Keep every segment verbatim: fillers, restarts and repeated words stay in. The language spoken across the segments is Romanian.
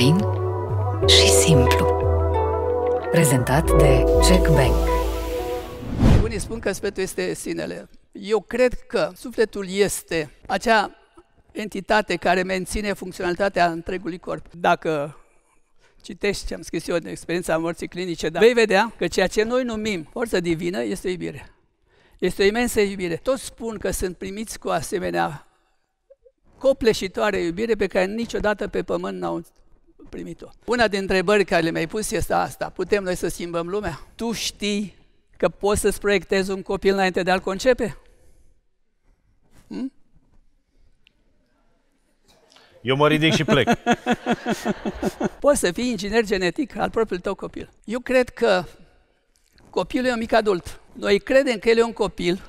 Fain și Simplu. Prezentat de C E C Bank. Unii spun că sufletul este sinele. Eu cred că sufletul este acea entitate care menține funcționalitatea întregului corp. Dacă citești ce am scris eu în experiența morții clinice, dar vei vedea că ceea ce noi numim forță divină este o iubire. Este o imensă iubire. Toți spun că sunt primiți cu asemenea copleșitoare iubire pe care niciodată pe pământ n-au primit-o. Una dintre întrebări care mi-ai pus este asta. Putem noi să schimbăm lumea? Tu știi că poți să-ți proiectezi un copil înainte de a-l concepe? Hm? Eu mă ridic și plec. Poți să fii inginer genetic al propriului tău copil. Eu cred că copilul e un mic adult. Noi credem că el e un copil,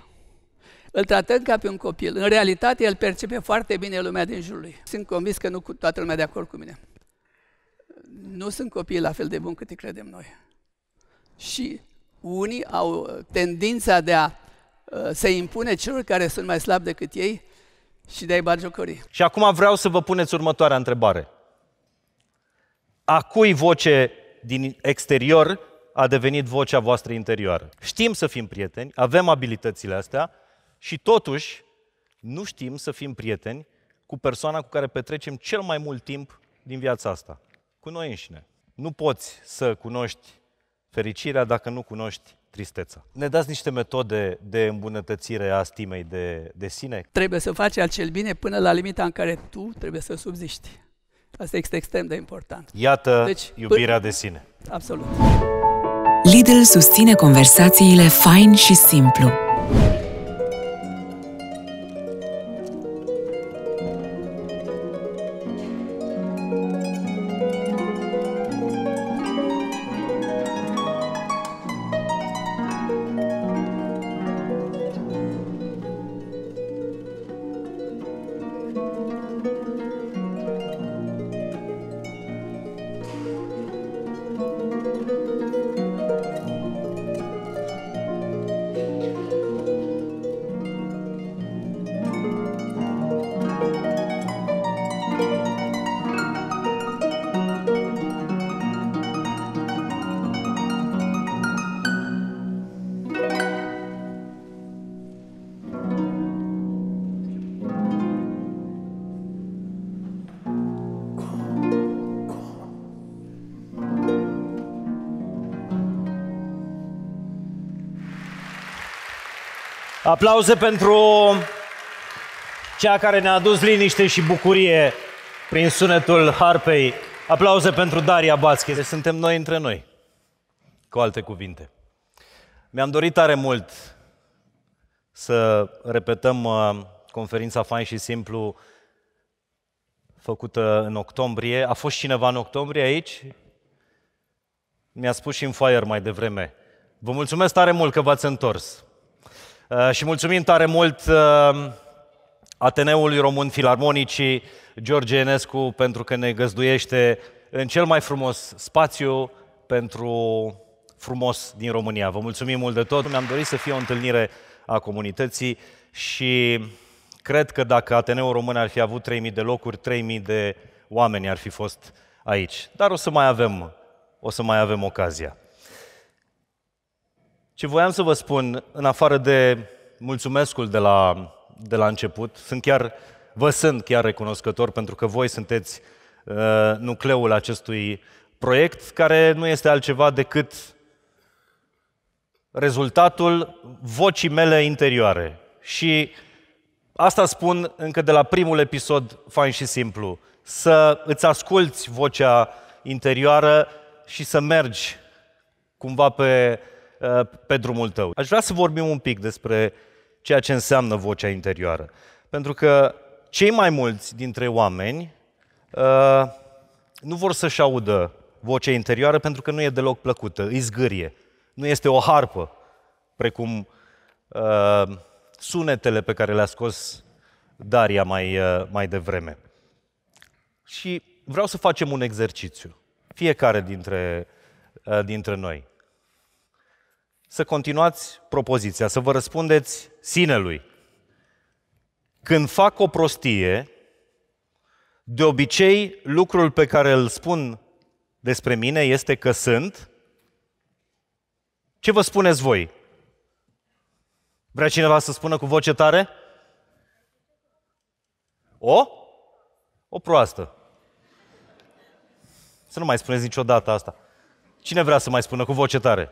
îl tratăm ca pe un copil. În realitate, el percepe foarte bine lumea din jurul lui. Sunt convins că nu toată lumea de acord cu mine. Nu sunt copii la fel de buni cât îi credem noi. Și unii au tendința de a se impune celor care sunt mai slabi decât ei și de a-i batjocori. Și acum vreau să vă puneți următoarea întrebare. A cui voce din exterior a devenit vocea voastră interioară? Știm să fim prieteni, avem abilitățile astea și totuși nu știm să fim prieteni cu persoana cu care petrecem cel mai mult timp din viața asta. Cu noi înșine. Nu poți să cunoști fericirea dacă nu cunoști tristeța. Ne dați niște metode de îmbunătățire a stimei de, de sine? Trebuie să faci acel bine până la limita în care tu trebuie să subziști. Asta este extrem de important. Iată deci, iubirea de sine. Absolut. Lidl susține conversațiile Fain și Simplu. Aplauze pentru cea care ne-a adus liniște și bucurie prin sunetul harpei. Aplauze pentru Daria Batschi. Suntem noi între noi, cu alte cuvinte. Mi-am dorit tare mult să repetăm conferința Fain și Simplu făcută în octombrie. A fost cineva în octombrie aici? Mi-a spus și în foaier mai devreme. Vă mulțumesc tare mult că v-ați întors. Și mulțumim tare mult Ateneului Român Filarmonicii, George Enescu, pentru că ne găzduiește în cel mai frumos spațiu pentru frumos din România. Vă mulțumim mult de tot. Ne-am dorit să fie o întâlnire a comunității și cred că dacă Ateneul Român ar fi avut trei mii de locuri, trei mii de oameni ar fi fost aici. Dar o să mai avem, o să mai avem ocazia. Ce voiam să vă spun, în afară de mulțumescul de la, de la început, sunt chiar, vă sunt chiar recunoscător pentru că voi sunteți uh, nucleul acestui proiect, care nu este altceva decât rezultatul vocii mele interioare. Și asta spun încă de la primul episod Fain și Simplu, să îți asculți vocea interioară și să mergi cumva pe... pe drumul tău. Aș vrea să vorbim un pic despre ceea ce înseamnă vocea interioară. Pentru că cei mai mulți dintre oameni uh, nu vor să-și audă vocea interioară pentru că nu e deloc plăcută, îi zgârie. Nu este o harpă, precum uh, sunetele pe care le-a scos Daria mai, uh, mai devreme. Și vreau să facem un exercițiu, fiecare dintre, uh, dintre noi. Să continuați propoziția, să vă răspundeți sinelui. Când fac o prostie, De obicei, lucrul pe care îl spun despre mine este că sunt. Ce vă spuneți voi? Vrea cineva să spună cu voce tare? O? O proastă. Să nu mai spuneți niciodată asta. Cine vrea să mai spună cu voce tare?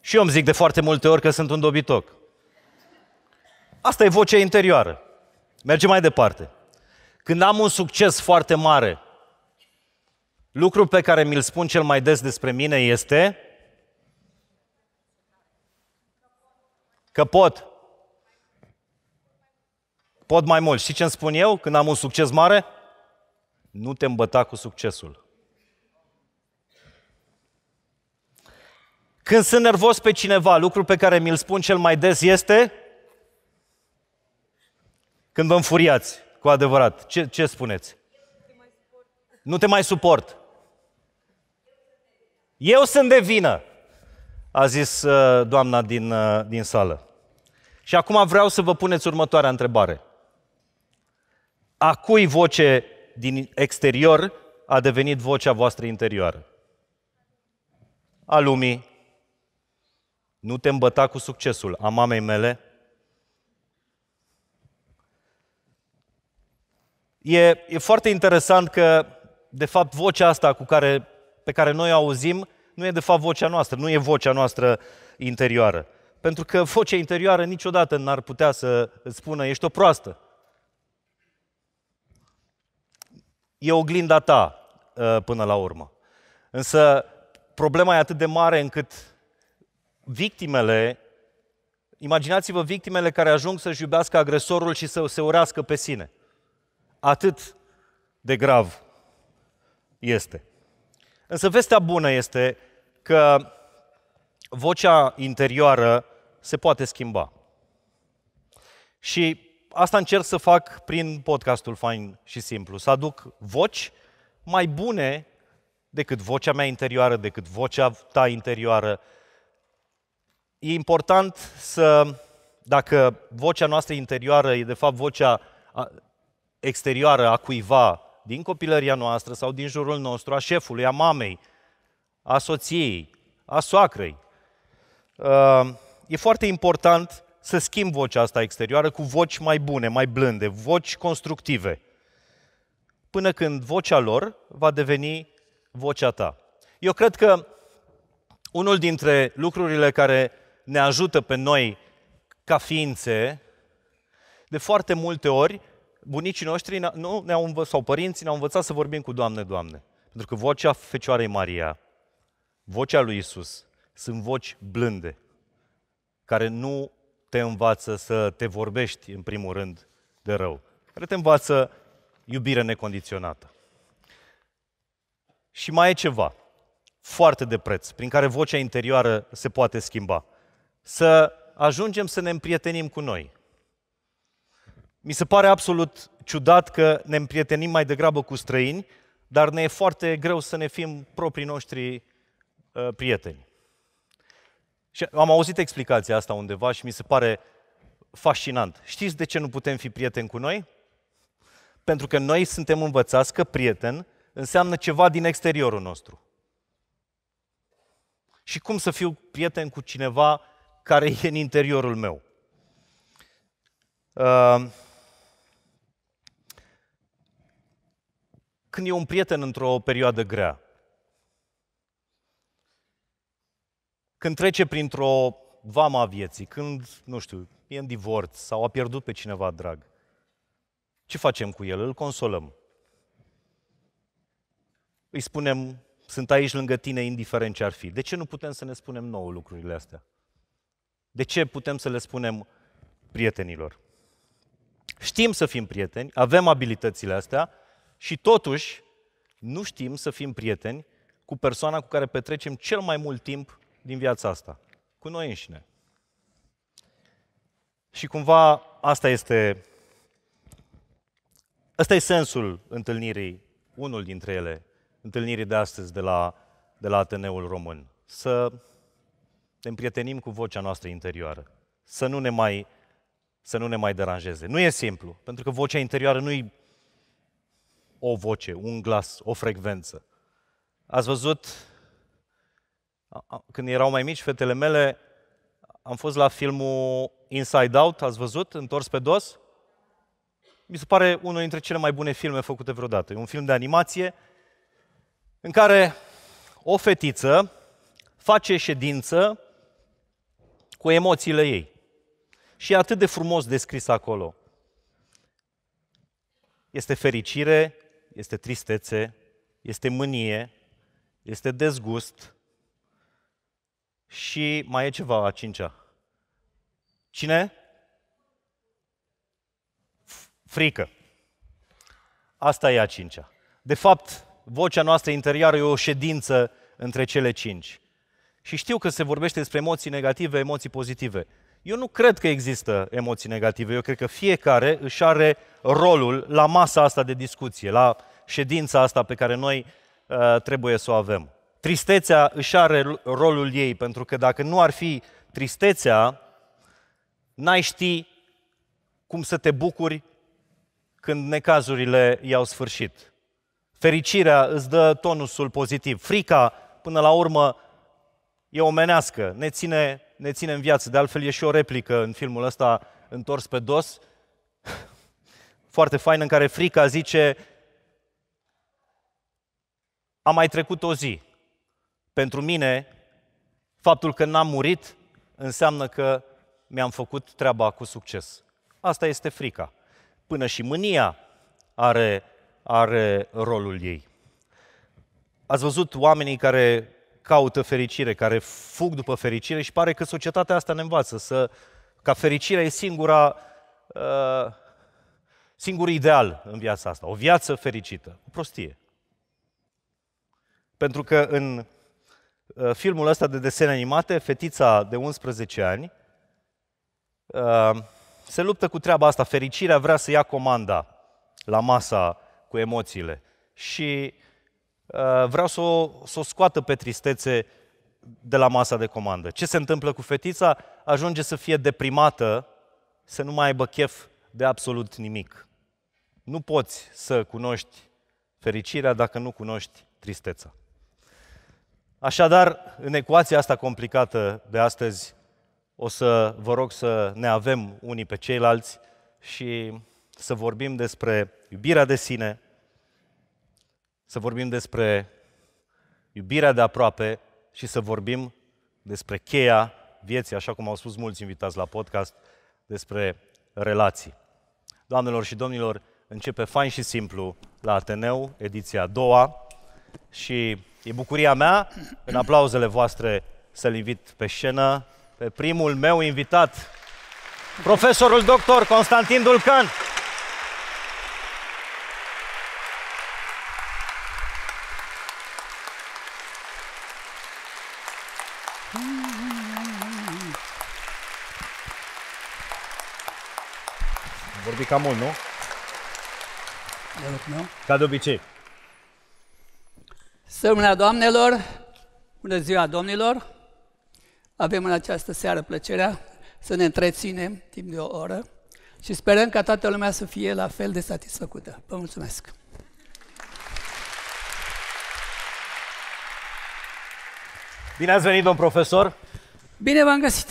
Și eu îmi zic de foarte multe ori că sunt un dobitoc. Asta e vocea interioară. Mergem mai departe. Când am un succes foarte mare, lucrul pe care mi-l spun cel mai des despre mine este că pot. Pot mai mult. Știi ce îmi spun eu când am un succes mare? Nu te îmbăta cu succesul. Când sunt nervos pe cineva, lucrul pe care mi-l spun cel mai des este când vă înfuriați, cu adevărat. Ce, ce spuneți? Nu te mai suport. Eu sunt de vină, a zis uh, doamna din, uh, din sală. Și acum vreau să vă puneți următoarea întrebare. A cui voce din exterior a devenit vocea voastră interioară? A lumii. Nu te îmbăta cu succesul. A mamei mele. E, e foarte interesant că, de fapt, vocea asta cu care, pe care noi o auzim nu e, de fapt, vocea noastră, nu e vocea noastră interioară. Pentru că vocea interioară niciodată n-ar putea să îți spună ești o proastă. E oglinda ta până la urmă. Însă problema e atât de mare încât victimele, imaginați-vă victimele care ajung să-și iubească agresorul și să se urească pe sine. Atât de grav este. Însă vestea bună este că vocea interioară se poate schimba. Și asta încerc să fac prin podcastul Fain și Simplu. Să aduc voci mai bune decât vocea mea interioară, decât vocea ta interioară. E important să, dacă vocea noastră interioară e de fapt vocea exterioară a cuiva din copilăria noastră sau din jurul nostru, a șefului, a mamei, a soției, a soacrei. E foarte important să schimb vocea asta exterioară cu voci mai bune, mai blânde, voci constructive, până când vocea lor va deveni vocea ta. Eu cred că unul dintre lucrurile care ne ajută pe noi ca ființe, de foarte multe ori, bunicii noștri nu, ne-au învățat, sau părinții ne-au învățat să vorbim cu Doamne, Doamne. Pentru că vocea Fecioarei Maria, vocea lui Isus, sunt voci blânde, care nu te învață să te vorbești, în primul rând, de rău, care te învață iubire necondiționată. Și mai e ceva foarte de preț, prin care vocea interioară se poate schimba. Să ajungem să ne împrietenim cu noi. Mi se pare absolut ciudat că ne împrietenim mai degrabă cu străini, dar ne e foarte greu să ne fim proprii noștri uh, prieteni. Și am auzit explicația asta undeva și mi se pare fascinant. Știți de ce nu putem fi prieteni cu noi? Pentru că noi suntem învățați că prieten înseamnă ceva din exteriorul nostru. Și cum să fiu prieten cu cineva care e în interiorul meu? Uh, când e un prieten într-o perioadă grea, când trece printr-o vamă a vieții, când, nu știu, e în divorț sau a pierdut pe cineva drag, ce facem cu el? Îl consolăm. Îi spunem, sunt aici lângă tine, indiferent ce ar fi. De ce nu putem să ne spunem nouă lucrurile astea? De ce putem să le spunem prietenilor? Știm să fim prieteni, avem abilitățile astea și totuși nu știm să fim prieteni cu persoana cu care petrecem cel mai mult timp din viața asta, cu noi înșine. Și cumva asta este, ăsta e sensul întâlnirii, unul dintre ele, întâlnirii de astăzi de la, de la Ateneul Român. Să ne împrietenim cu vocea noastră interioară, să nu ne mai să nu ne mai deranjeze. Nu e simplu, pentru că vocea interioară nu e o voce, un glas, o frecvență. Ați văzut, când erau mai mici, fetele mele, am fost la filmul Inside Out, ați văzut, Întors pe dos? Mi se pare unul dintre cele mai bune filme făcute vreodată. E un film de animație în care o fetiță face ședință cu emoțiile ei. Și e atât de frumos descris acolo. Este fericire, este tristețe, este mânie, este dezgust și mai e ceva, a cincea. Cine? Frică. Asta e a cincea. De fapt, vocea noastră interioară e o ședință între cele cinci. Și știu că se vorbește despre emoții negative, emoții pozitive. Eu nu cred că există emoții negative. Eu cred că fiecare își are rolul la masa asta de discuție, la ședința asta pe care noi uh, trebuie să o avem. Tristețea își are rolul ei, pentru că dacă nu ar fi tristețea, n-ai ști cum să te bucuri când necazurile i-au sfârșit. Fericirea îți dă tonusul pozitiv. Frica, până la urmă, e omenească, ne ține, ne ține în viață. De altfel, e și o replică în filmul ăsta, Întors pe dos, foarte fain, în care frica zice: a mai trecut o zi. Pentru mine, faptul că n-am murit înseamnă că mi-am făcut treaba cu succes. Asta este frica. Până și mânia are, are rolul ei. Ați văzut oamenii care caută fericire, care fug după fericire și pare că societatea asta ne învață să, ca fericirea e singura, uh, singurul ideal în viața asta. O viață fericită. O prostie. Pentru că în uh, filmul ăsta de desene animate, fetița de unsprezece ani uh, se luptă cu treaba asta. Fericirea vrea să ia comanda la masa cu emoțiile. Și vreau să o, să o scoată pe tristețe de la masa de comandă. Ce se întâmplă cu fetița? Ajunge să fie deprimată, să nu mai aibă chef de absolut nimic. Nu poți să cunoști fericirea dacă nu cunoști tristeța. Așadar, în ecuația asta complicată de astăzi, o să vă rog să ne avem unii pe ceilalți și să vorbim despre iubirea de sine, să vorbim despre iubirea de aproape și să vorbim despre cheia vieții, așa cum au spus mulți invitați la podcast, despre relații. Doamnelor și domnilor, începe Fain și Simplu la Ateneu, ediția a doua, și e bucuria mea, în aplauzele voastre, să-l invit pe scenă pe primul meu invitat, profesorul doctor Constantin Dulcan. Cam mult, nu? Deloc, nu? Ca de obicei. Sămâna doamnelor, bună ziua domnilor, avem în această seară plăcerea să ne întreținem timp de o oră și sperăm ca toată lumea să fie la fel de satisfăcută. Vă mulțumesc! Bine ați venit, domn profesor! Bine v-am găsit!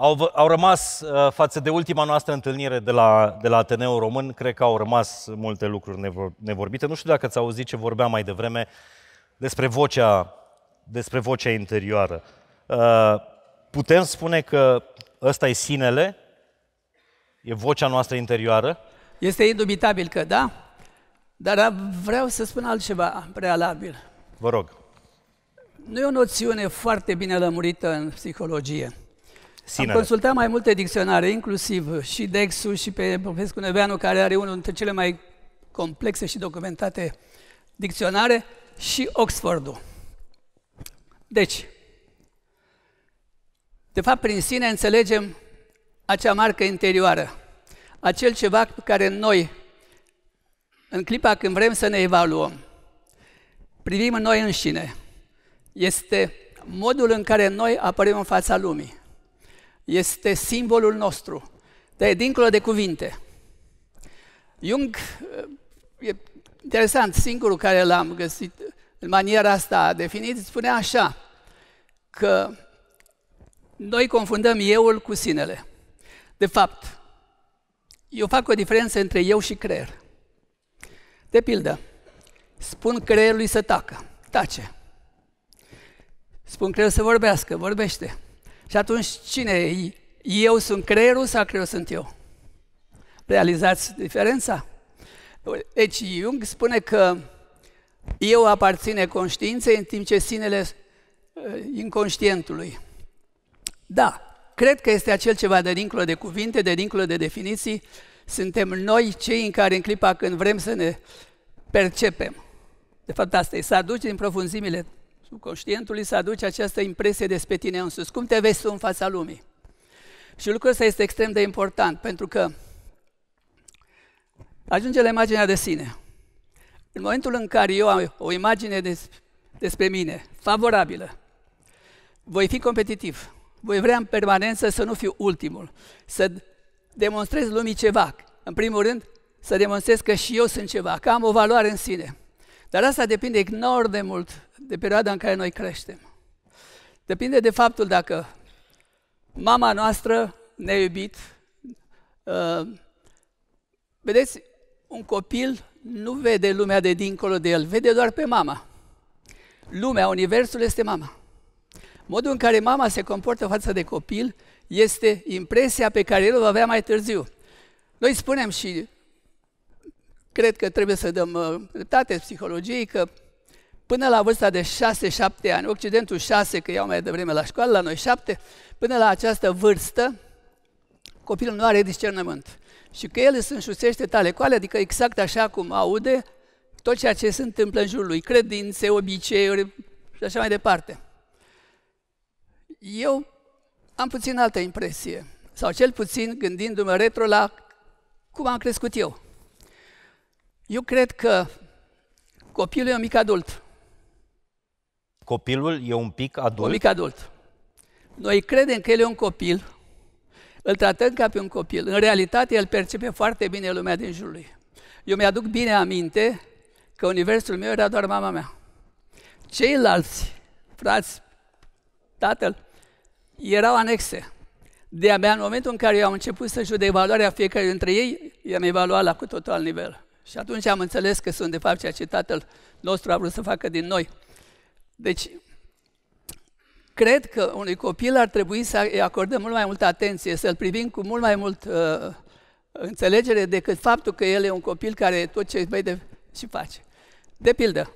Au, au rămas, față de ultima noastră întâlnire de la, de la Ateneul Român, cred că au rămas multe lucruri nevorbite. Nu știu dacă ați auzit ce vorbeam mai devreme despre vocea, despre vocea interioară. Putem spune că ăsta e sinele? E vocea noastră interioară? Este indubitabil că da, dar vreau să spun altceva prealabil. Vă rog. Nu e o noțiune foarte bine lămurită în psihologie. Sinele. Am consultat mai multe dicționare, inclusiv și Dexul și pe Popescu Neveanu, care are unul dintre cele mai complexe și documentate dicționare, și Oxfordul. Deci, de fapt, prin sine înțelegem acea marcă interioară, acel ceva care noi, în clipa când vrem să ne evaluăm, privim în noi înșine. Este modul în care noi apărăm în fața lumii. Este simbolul nostru. Dar e dincolo de cuvinte. Jung, e interesant, singurul care l-am găsit în maniera asta definit, spunea așa, că noi confundăm eu-ul cu sinele. De fapt, eu fac o diferență între eu și creier. De pildă, spun creierului să tacă, tace. Spun creierul să vorbească, vorbește. Și atunci cine e? Eu sunt creierul sau creierul sunt eu? Realizați diferența? Deci Jung spune că eu aparține conștiinței în timp ce sinele inconștientului. Da, cred că este acel ceva de dincolo de cuvinte, de dincolo de definiții. Suntem noi cei în care în clipa când vrem să ne percepem. De fapt asta e, să aduci din profunzimile subconștientului, să aduci această impresie despre tine însuți. Cum te vezi tu în fața lumii? Și lucrul ăsta este extrem de important, pentru că ajunge la imaginea de sine. În momentul în care eu am o imagine des, despre mine, favorabilă, voi fi competitiv, voi vrea în permanență să nu fiu ultimul, să demonstrez lumii ceva. În primul rând, să demonstrez că și eu sunt ceva, că am o valoare în sine. Dar asta depinde enorm de mult de perioada în care noi creștem. Depinde de faptul dacă mama noastră ne-a iubit. Uh, vedeți, un copil nu vede lumea de dincolo de el, vede doar pe mama. Lumea, universul este mama. Modul în care mama se comportă față de copil este impresia pe care el o va avea mai târziu. Noi spunem și cred că trebuie să dăm uh, dreptate psihologiei că până la vârsta de șase șapte ani, Occidentul șase, că iau mai devreme la școală, la noi șapte, până la această vârstă, copilul nu are discernământ. Și că el își însușește tale coale, adică exact așa cum aude tot ceea ce se întâmplă în jurul lui, credințe, obiceiuri și așa mai departe. Eu am puțin altă impresie, sau cel puțin gândindu-mă retro la cum am crescut eu. Eu cred că copilul e un mic adult. Copilul e un pic adult? Un mic adult. Noi credem că el e un copil, îl tratăm ca pe un copil. În realitate, el percepe foarte bine lumea din jurul lui. Eu mi-aduc bine aminte că universul meu era doar mama mea. Ceilalți frați, tatăl, erau anexe. De-a mea, în momentul în care eu am început să judec valoarea fiecare dintre ei, i-am evaluat la cu totul alt nivel. Și atunci am înțeles că sunt, de fapt, ceea ce tatăl nostru a vrut să facă din noi. Deci, cred că unui copil ar trebui să-i acordăm mult mai multă atenție, să-l privim cu mult mai mult uh, înțelegere decât faptul că el e un copil care tot ce vede și face. De pildă,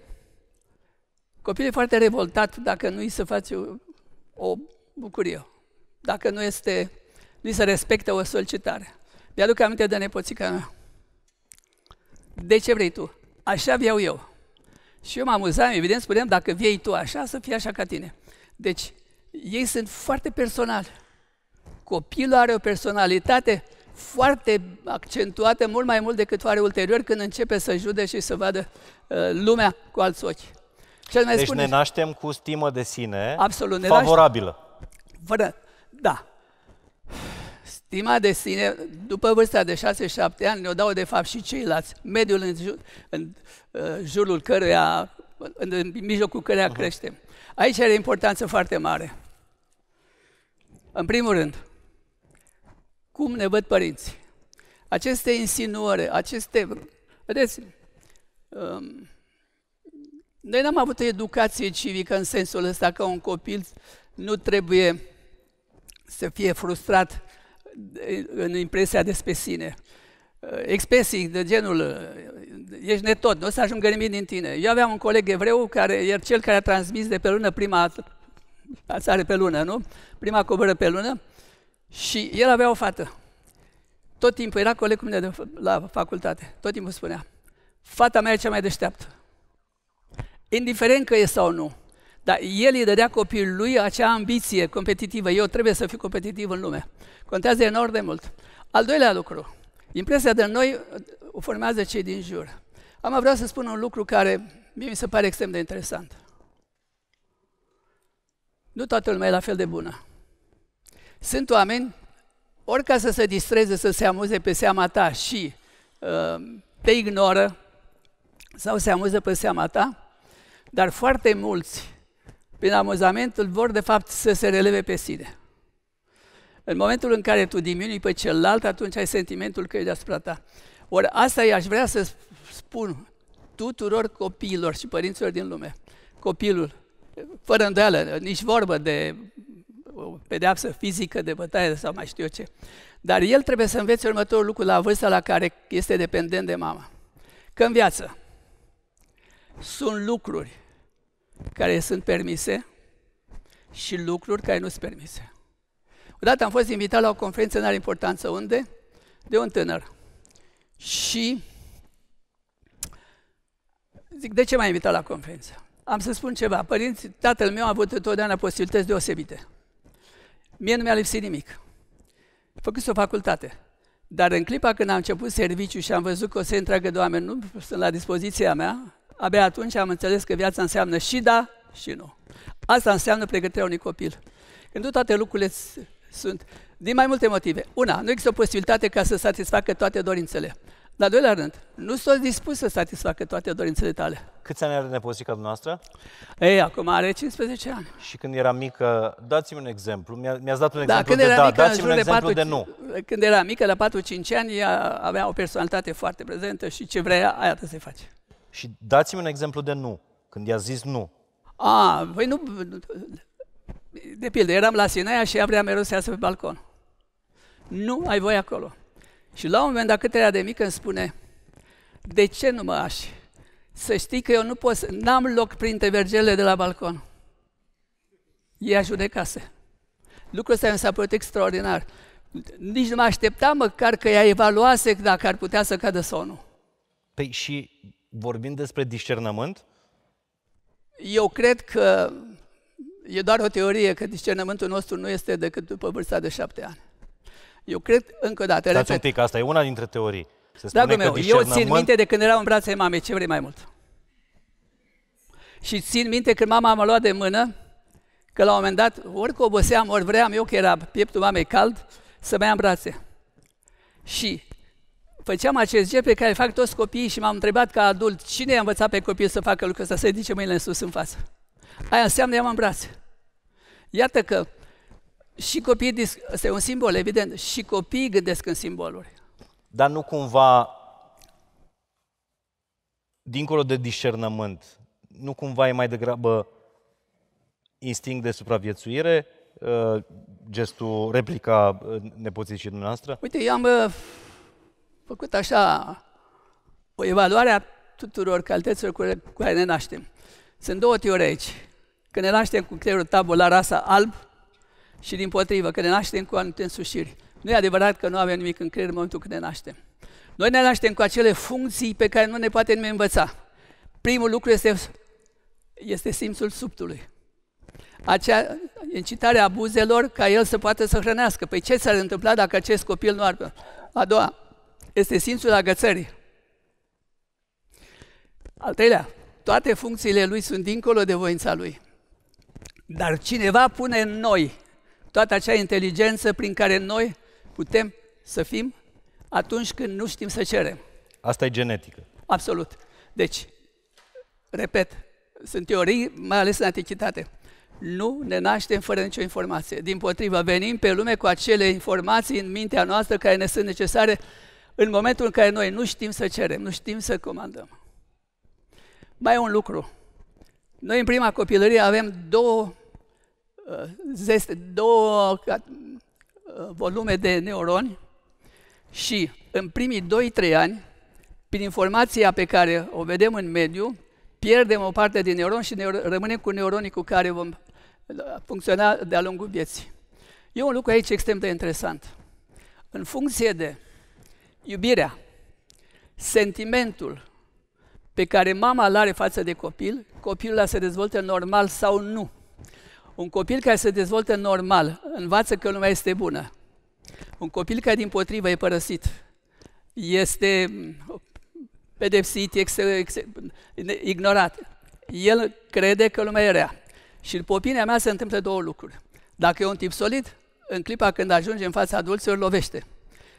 copilul e foarte revoltat dacă nu îi se face o, o bucurie, dacă nu este, nu îi se respectă o solicitare. Mi-aduc aminte de nepoțica mea. De ce vrei tu? Așa vreau eu. Și eu mă amuzam, evident, spuneam, dacă vrei tu așa, să fie așa ca tine. Deci, ei sunt foarte personali. Copilul are o personalitate foarte accentuată, mult mai mult decât o are ulterior, când începe să judece și să vadă uh, lumea cu alți ochi. Ce-l mai deci spune? Ne naștem cu stimă de sine. Absolut, ne favorabilă. Fără, da. Stima de sine, după vârsta de șase șapte ani, ne-o dau de fapt și ceilalți, mediul în, jur, în uh, jurul căruia, în, în mijlocul căruia uh-huh. creștem. Aici are importanță foarte mare. În primul rând, cum ne văd părinții? Aceste insinuări, aceste... Vedeți, um, noi n-am avut educație civică în sensul ăsta că un copil nu trebuie să fie frustrat în impresia despre sine. Expresii de genul, ești netot, nu o să ajungă nimic din tine. Eu aveam un coleg evreu, care e cel care a transmis de pe lună prima țară pe lună, nu? Prima coboră pe lună, și el avea o fată. Tot timpul, era coleg cu mine de la facultate, tot timpul spunea, fata mea e cea mai deșteaptă. Indiferent că e sau nu, dar el îi dădea copilului acea ambiție competitivă, eu trebuie să fiu competitiv în lume. Contează enorm de mult. Al doilea lucru, impresia de noi o formează cei din jur. Am vrea să spun un lucru care mie mi se pare extrem de interesant. Nu toată lumea e la fel de bună. Sunt oameni Ori ca să se distreze, să se amuze pe seama ta și uh, te ignoră, sau se amuză pe seama ta, dar foarte mulți, prin amuzamentul, vor de fapt să se releve pe sine. În momentul în care tu diminui pe celălalt, atunci ai sentimentul că e deasupra ta. Ori asta i-aș vrea să spun tuturor copiilor și părinților din lume. Copilul, fără îndoială, nici vorbă de o pedeapsă fizică, de bătaie sau mai știu eu ce, dar el trebuie să învețe următorul lucru la vârsta la care este dependent de mama. Că în viață sunt lucruri care sunt permise și lucruri care nu sunt permise. Odată am fost invitat la o conferință, n-are importanță unde, de un tânăr. Și zic, de ce m-ai invitat la conferință? Am să spun ceva. Părinții, tatăl meu a avut întotdeauna posibilități deosebite. Mie nu mi-a lipsit nimic. Făcuse o facultate. Dar în clipa când am început serviciu și am văzut că o să întreagă de oameni nu sunt la dispoziția mea, abia atunci am înțeles că viața înseamnă și da și nu. Asta înseamnă pregătirea unui copil. Când nu toate lucrurile sunt, din mai multe motive. Una, nu există o posibilitate ca să satisfacă toate dorințele. La doilea rând, nu sunt dispus să satisfacă toate dorințele tale. Câți ani are nepoțica dumneavoastră? Ei, acum are cincisprezece ani. Și când era mică, dați-mi un exemplu. Mi-ați dat un da, exemplu de da, dați-mi un exemplu patru, de nu. Când era mică, la patru-cinci ani, ea avea o personalitate foarte prezentă și ce vrea, aia se face. Și dați-mi un exemplu de nu, când i-a zis nu. A, păi nu... De pildă, eram la Sinaia și ea vrea mereu să iasă pe balcon. Nu ai voie acolo. Și la un moment, dacă cât era de mică, îmi spune, de ce nu mă ași? Să știi că eu nu pot, n-am loc printre vergelele de la balcon. Ea judecase. Lucrul ăsta mi s-a părut extraordinar. Nici nu mă așteptam măcar că ea evaluase dacă ar putea să cadă sau nu. Păi și vorbim despre discernământ? Eu cred că e doar o teorie, că discernământul nostru nu este decât după vârsta de șapte ani. Eu cred, încă o dată, repet. Stați un pic, asta e una dintre teorii. Se spune Dragul că meu, discernământ... eu țin minte de când eram în brațele mamei, ce vrei mai mult? Și țin minte când mama m-a luat de mână, că la un moment dat, ori că oboseam, ori vream eu, că era pieptul mamei cald, să mă ia în brațe. Și făceam acest gest pe care fac toți copiii și m-am întrebat ca adult, cine a învățat pe copil să facă lucrul ăsta, să ridice mâinile în sus, în față? Aia înseamnă ia-mă în brațe. Iată că și copiii, este un simbol, evident, și copiii gândesc în simboluri. Dar nu cumva, dincolo de discernământ, nu cumva e mai degrabă instinct de supraviețuire, gestul, replica nepoțicii dumneavoastră? Uite, eu am făcut așa o evaluare a tuturor calităților cu care ne naștem. Sunt două teorii aici. Când ne naștem cu creierul tabular, asta alb, și din potrivă, că ne naștem cu anumite însușiri. Nu e adevărat că nu avem nimic în creier în momentul când ne naștem. Noi ne naștem cu acele funcții pe care nu ne poate nimeni învăța. Primul lucru este, este simțul subtului. Acea incitare a abuzelor ca el să poată să hrănească. Păi ce s-ar întâmpla dacă acest copil nu ar... A doua, este simțul agățării. Al treilea, toate funcțiile lui sunt dincolo de voința lui. Dar cineva pune în noi toată acea inteligență prin care noi putem să fim atunci când nu știm să cerem. Asta e genetică. Absolut. Deci, repet, sunt teorii, mai ales în antichitate. Nu ne naștem fără nicio informație. Dimpotrivă, venim pe lume cu acele informații în mintea noastră care ne sunt necesare în momentul în care noi nu știm să cerem, nu știm să comandăm. Mai e un lucru. Noi în prima copilărie avem două Zeste, două volume de neuroni și în primii doi-trei ani, prin informația pe care o vedem în mediu, pierdem o parte din neuroni și rămânem cu neuronii cu care vom funcționa de-a lungul vieții. E un lucru aici extrem de interesant. În funcție de iubirea, sentimentul pe care mama îl are față de copil, copilul ăla se dezvoltă normal sau nu. Un copil care se dezvoltă normal, învață că lumea este bună. Un copil care dimpotrivă e părăsit, este pedepsit, este ignorat. El crede că lumea e rea. Și în opinia mea se întâmplă două lucruri. Dacă e un tip solid, în clipa când ajunge în fața adulților, lovește.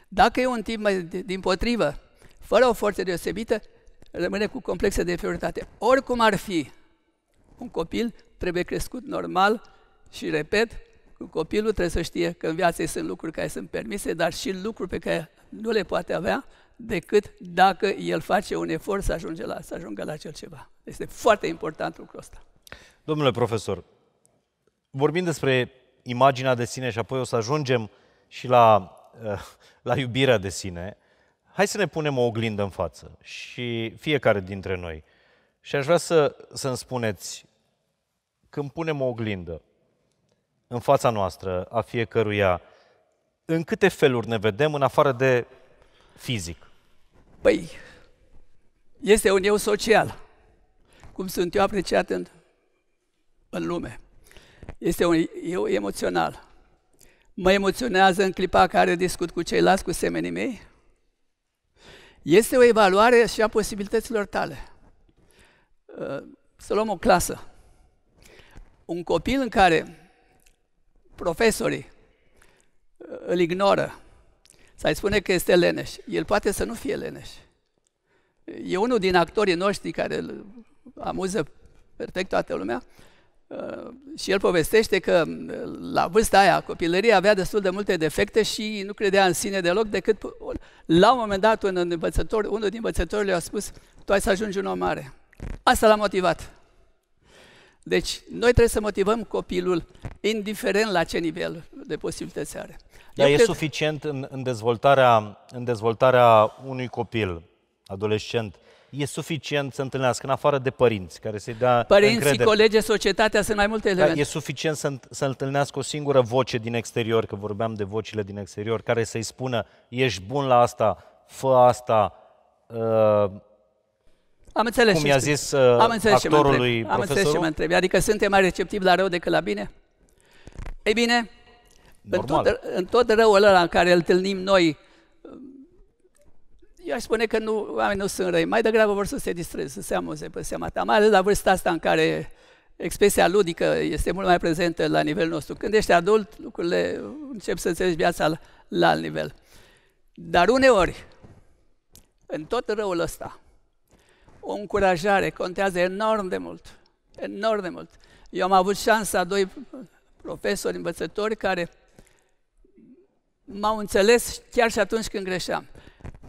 Dacă e un tip mai dimpotrivă, fără o forță deosebită, rămâne cu complexe de inferioritate. Oricum ar fi, un copil trebuie crescut normal și, repet, copilul trebuie să știe că în viață sunt lucruri care sunt permise, dar și lucruri pe care nu le poate avea decât dacă el face un efort să, ajunge la, să ajungă la acel ceva. Este foarte important lucrul ăsta. Domnule profesor, vorbim despre imaginea de sine și apoi o să ajungem și la, la iubirea de sine. Hai să ne punem o oglindă în față și fiecare dintre noi. Și aș vrea să, să-mi spuneți, când punem o oglindă în fața noastră, a fiecăruia, în câte feluri ne vedem în afară de fizic? Păi, este un eu social, cum sunt eu apreciat în, în lume. Este un eu emoțional. Mă emoționează în clipa care discut cu ceilalți, cu semenii mei. Este o evaluare și a posibilităților tale. Să luăm o clasă. Un copil în care profesorii îl ignoră, să-i spune că este leneș. El poate să nu fie leneș. E unul din actorii noștri care îl amuză perfect toată lumea și el povestește că la vârsta aia, copilărie, avea destul de multe defecte și nu credea în sine deloc, decât la un moment dat un învățător, unul din învățători le-a spus: tu ai să ajungi un om mare. Asta l-a motivat. Deci, noi trebuie să motivăm copilul, indiferent la ce nivel de posibilități are. Dar e cred... suficient în, în, dezvoltarea, în dezvoltarea unui copil, adolescent, e suficient să întâlnească, în afară de părinți, care să-i dea părinții, încredere. Colegii, societatea, sunt mai multe elemente. Dar e suficient să, să întâlnească o singură voce din exterior, că vorbeam de vocile din exterior, care să-i spună: ești bun la asta, fă asta... Uh, Am înțeles cum i-a zis uh, Am înțeles actorului profesorul. Am înțeles ce mă întrebi. Adică suntem mai receptivi la rău decât la bine? Ei bine, în tot, în tot răul ăla în care îl întâlnim noi, eu aș spune că nu, oamenii nu sunt răi. Mai degrabă vor să se distreze, să se amuze pe seama ta. Mai ales la vârsta asta în care expresia ludică este mult mai prezentă la nivelul nostru. Când ești adult, lucrurile încep să înțelegi viața la, la alt nivel. Dar uneori, în tot răul ăsta, o încurajare contează enorm de mult, enorm de mult. Eu am avut șansa, doi profesori, învățători, care m-au înțeles chiar și atunci când greșeam.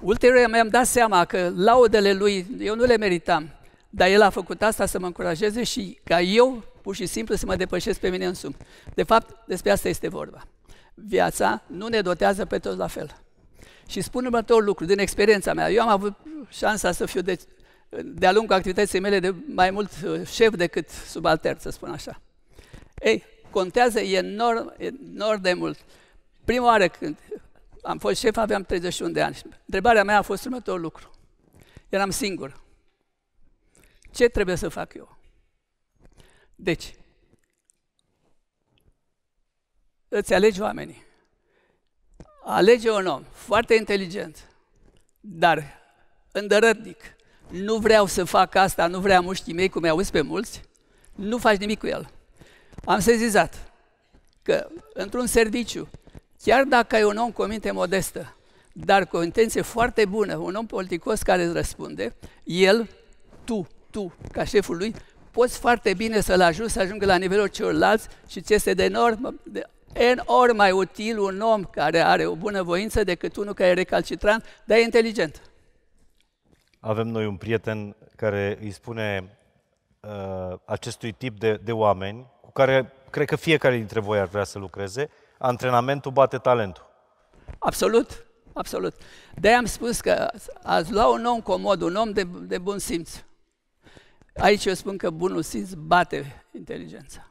Ulterior mi-am dat seama că laudele lui, eu nu le meritam, dar el a făcut asta să mă încurajeze și ca eu, pur și simplu, să mă depășesc pe mine însumi. De fapt, despre asta este vorba. Viața nu ne dotează pe toți la fel. Și spun următorul lucru, din experiența mea, eu am avut șansa să fiu de... de-a lungul activității mele de mai mult șef decât subaltern, să spun așa. Ei, contează enorm, enorm de mult. Prima oară când am fost șef, aveam treizeci și unu de ani. Întrebarea mea a fost următorul lucru. Eram singur. Ce trebuie să fac eu? Deci, îți alegi oamenii. Alege un om foarte inteligent, dar îndărătnic. Nu vreau să fac asta, nu vreau mușchii mei, cum i-auzi pe mulți, nu faci nimic cu el. Am sezizat că într-un serviciu, chiar dacă ai un om cu o minte modestă, dar cu o intenție foarte bună, un om politicos care îți răspunde, el, tu, tu, ca șeful lui, poți foarte bine să-l ajuți să ajungă la nivelul celorlalți și ți este de enorm, de enorm mai util un om care are o bună voință decât unul care e recalcitrant, dar e inteligent. Avem noi un prieten care îi spune uh, acestui tip de, de oameni, cu care cred că fiecare dintre voi ar vrea să lucreze, antrenamentul bate talentul. Absolut, absolut. De-aia am spus că ați lua un om comod, un om de, de bun simț. Aici eu spun că bunul simț bate inteligența.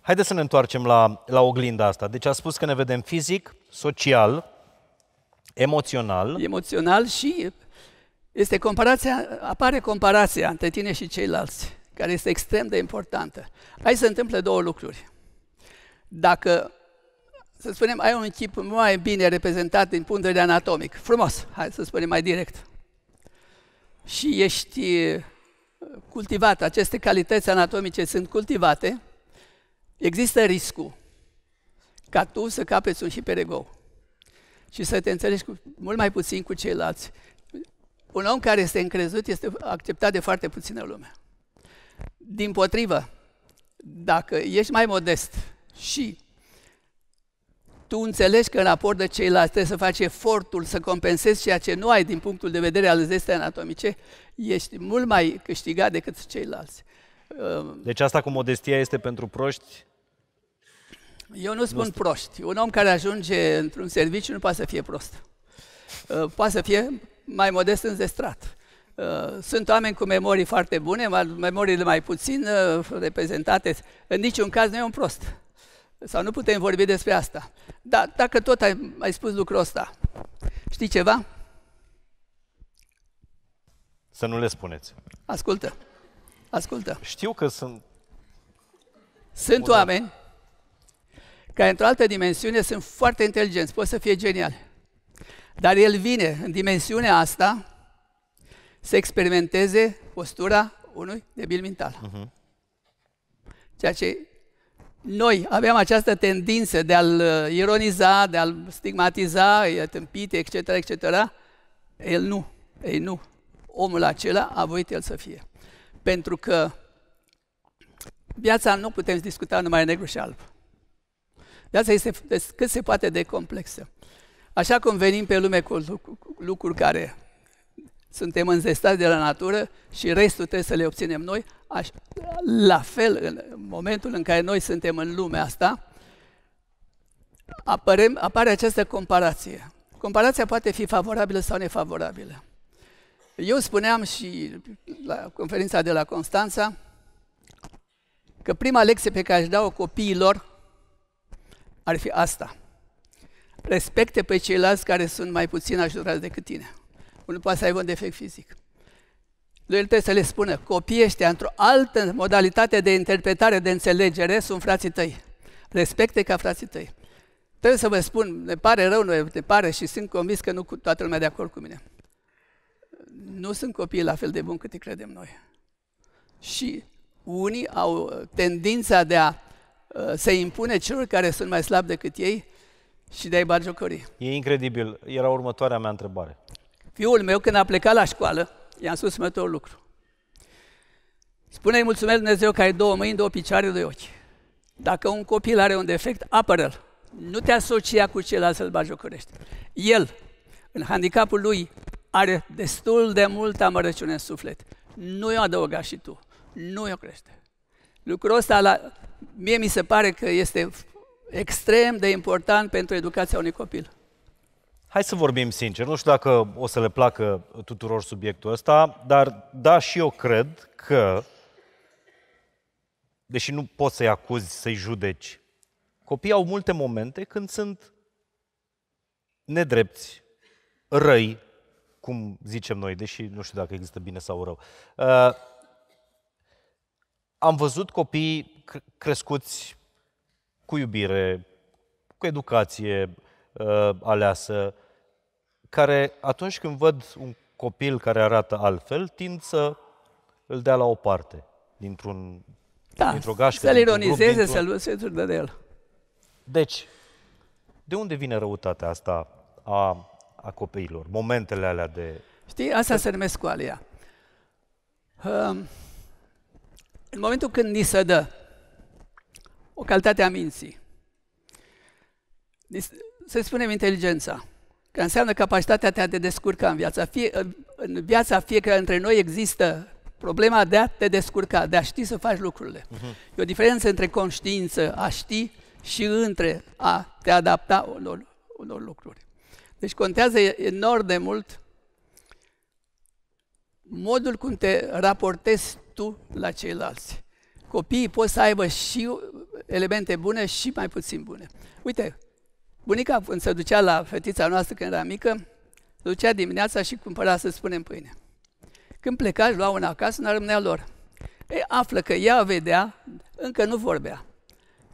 Haideți să ne întoarcem la, la oglinda asta. Deci a spus că ne vedem fizic, social, emoțional. Emoțional și... Este comparația, apare comparația între tine și ceilalți, care este extrem de importantă. Aici se întâmplă două lucruri. Dacă, să spunem, ai un chip mai bine reprezentat din punct de vedere anatomic, frumos, hai să spunem mai direct, și ești cultivat, aceste calități anatomice sunt cultivate, există riscul ca tu să capeți un hiperego și să te înțelegi cu, mult mai puțin cu ceilalți. Un om care este încrezut este acceptat de foarte puțină lume. Din potrivă, dacă ești mai modest și tu înțelegi că în raport de ceilalți trebuie să faci efortul să compensezi ceea ce nu ai din punctul de vedere al zestei anatomice, ești mult mai câștigat decât ceilalți. Deci asta cu modestia este pentru proști? Eu nu spun proști. Un om care ajunge într-un serviciu nu poate să fie prost. Poate să fie mai modest înzestrat. Sunt oameni cu memorii foarte bune, memoriile mai puțin reprezentate. În niciun caz nu e un prost. Sau nu putem vorbi despre asta. Dar dacă tot ai, ai spus lucrul ăsta, știi ceva? Să nu le spuneți. Ascultă. Ascultă. Știu că sunt... Sunt Bună. oameni care într-o altă dimensiune sunt foarte inteligenți, pot să fie geniali. Dar el vine în dimensiunea asta să experimenteze postura unui debil mental. Uh-huh. Ceea ce... Noi aveam această tendință de a-l ironiza, de a-l stigmatiza, i-a tâmpite, et cetera, et cetera. El nu, ei nu. Omul acela a voit el să fie. Pentru că viața nu putem discuta numai negru și alb. Viața este cât se poate de complexă. Așa cum venim pe lume cu lucruri care suntem înzestați de la natură și restul trebuie să le obținem noi, așa, la fel, în momentul în care noi suntem în lumea asta, apărem, apare această comparație. Comparația poate fi favorabilă sau nefavorabilă. Eu spuneam și la conferința de la Constanța că prima lecție pe care aș dau copiilor ar fi asta. Respecte pe ceilalți care sunt mai puțin ajutați decât tine. Unul poate să aibă un defect fizic. Lui el trebuie să le spună, copiii ăștia, într-o altă modalitate de interpretare, de înțelegere, sunt frații tăi. Respecte ca frații tăi. Trebuie să vă spun, ne pare rău, nu ne pare și sunt convins că nu toată lumea de acord cu mine. Nu sunt copiii la fel de buni cât îi credem noi. Și unii au tendința de a se impune celor care sunt mai slabi decât ei și de a-i batjocori. E incredibil. Era următoarea mea întrebare. Fiul meu, când a plecat la școală, i-am spus următorul lucru. Spune-i mulțumesc Dumnezeu că ai două mâini, două picioare, doi ochi. Dacă un copil are un defect, apără-l. Nu te asocia cu celălalt să-l bajocorești. El, în handicapul lui, are destul de multă amărăciune în suflet. Nu-i o adăuga și tu. Nu-i o crește. Lucrul ăsta, la... mie mi se pare că este extrem de important pentru educația unui copil. Hai să vorbim sincer, nu știu dacă o să le placă tuturor subiectul ăsta, dar da, și eu cred că, deși nu poți să-i acuzi, să-i judeci, copiii au multe momente când sunt nedrepți, răi, cum zicem noi, deși nu știu dacă există bine sau rău. Uh, am văzut copii crescuți cu iubire, cu educație uh, aleasă, care atunci când văd un copil care arată altfel, tind să îl dea la o parte, dintr-un da, dintr-o gașcă, să-l ironizeze, să-l dă de el. Deci, de unde vine răutatea asta a, a copiilor? Momentele alea de... Știi, asta se numește scoalia. Um, în momentul când ni se dă o calitate a minții, să spunem inteligența, că înseamnă capacitatea de a te descurca în viața. Fie, în viața fiecare dintre noi există problema de a te descurca, de a ști să faci lucrurile. Uh-huh. E o diferență între conștiință, a ști, și între a te adapta unor, unor lucruri. Deci contează enorm de mult modul cum te raportezi tu la ceilalți. Copiii pot să aibă și elemente bune și mai puțin bune. Uite, bunica când se ducea la fetița noastră când era mică, se ducea dimineața și cumpăra, să spunem, pâine. Când pleca, își lua una acasă, nu rămânea lor. Ei, află că ea vedea, încă nu vorbea.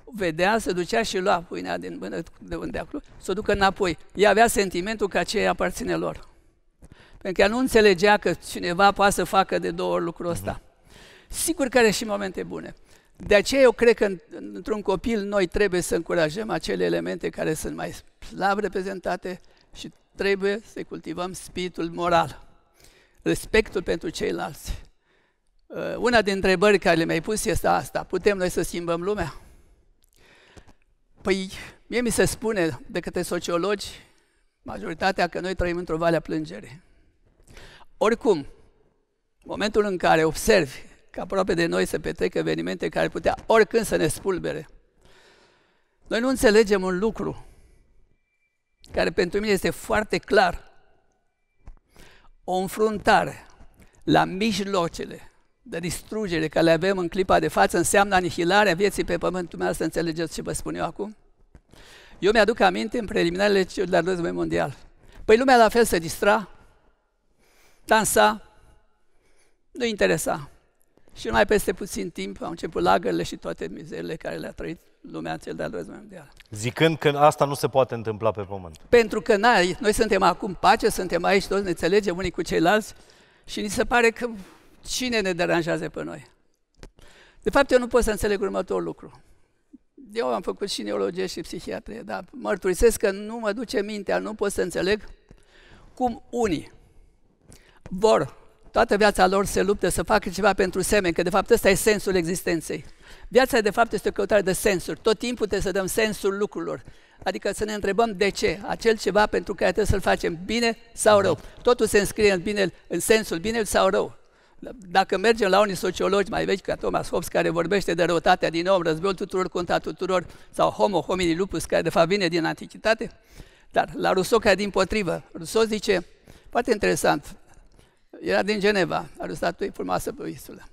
Vedea, se ducea și lua pâinea din mână de unde acolo, să o ducă înapoi. Ea avea sentimentul că aceea aparține lor. Pentru că ea nu înțelegea că cineva poate să facă de două ori lucrul ăsta. Sigur că are și momente bune, De aceea eu cred că într-un copil noi trebuie să încurajăm acele elemente care sunt mai slab reprezentate și trebuie să cultivăm spiritul moral, respectul pentru ceilalți. Una din întrebări care le-am mai pus este asta: putem noi să schimbăm lumea? Păi, mie mi se spune de către sociologi, majoritatea, că noi trăim într-o vale a plângerii. Oricum, în momentul în care observi că aproape de noi se petrec evenimente care putea oricând să ne spulbere, noi nu înțelegem un lucru care pentru mine este foarte clar. O înfruntare la mijloacele de distrugere care le avem în clipa de față înseamnă anihilarea vieții pe pământ. Dumneavoastră să înțelegeți ce vă spun eu acum. Eu mi-aduc aminte în preliminarele celor de-al doilea război mondial. Păi lumea la fel se distra, dansa, nu interesa. Și numai peste puțin timp au început lagările și toate mizerile care le-a trăit lumea în cel de-al doilea război mondial. Zicând că asta nu se poate întâmpla pe pământ. Pentru că noi, noi suntem acum pace, suntem aici, toți ne înțelegem unii cu ceilalți și ni se pare că cine ne deranjează pe noi? De fapt, eu nu pot să înțeleg următorul lucru. Eu am făcut și neurologie și psihiatrie, dar mărturisesc că nu mă duce mintea, nu pot să înțeleg cum unii vor toată viața lor se luptă să facă ceva pentru semeni, că de fapt ăsta e sensul existenței. Viața de fapt este o căutare de sensuri. Tot timpul trebuie să dăm sensul lucrurilor. Adică să ne întrebăm de ce, acel ceva pentru care trebuie să-l facem bine sau rău. Totul se înscrie în, bine, în sensul bine sau rău. Dacă mergem la unii sociologi mai vechi ca Thomas Hobbes, care vorbește de răutatea din om, războiul tuturor contra tuturor, sau homo homini lupus, care de fapt vine din antichitate, dar la Rousseau, care dimpotrivă, Rousseau zice, foarte interesant, era din Geneva, Aristotel, frumoasă pe o insulă.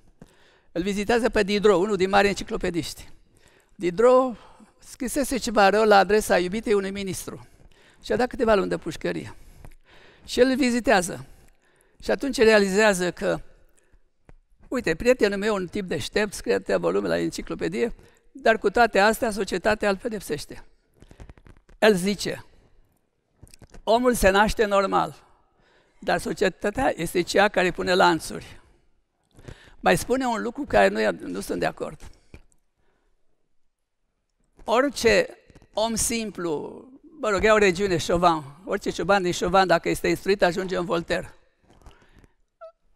Îl vizitează pe Didro, unul din mari enciclopediști. Didro scrisese ceva rău la adresa iubitei unui ministru și a dat câteva luni de pușcărie. Și el îl vizitează și atunci realizează că, uite, prietenul meu, un tip deștept, scrie atâtea volume la enciclopedie, dar cu toate astea societatea îl pedepsește. El zice, omul se naște normal, dar societatea este cea care pune lanțuri. Mai spune un lucru care nu, nu sunt de acord. Orice om simplu, mă rog, ia o regiune, șovan, orice șovan din șovan, dacă este instruit, ajunge în Voltaire.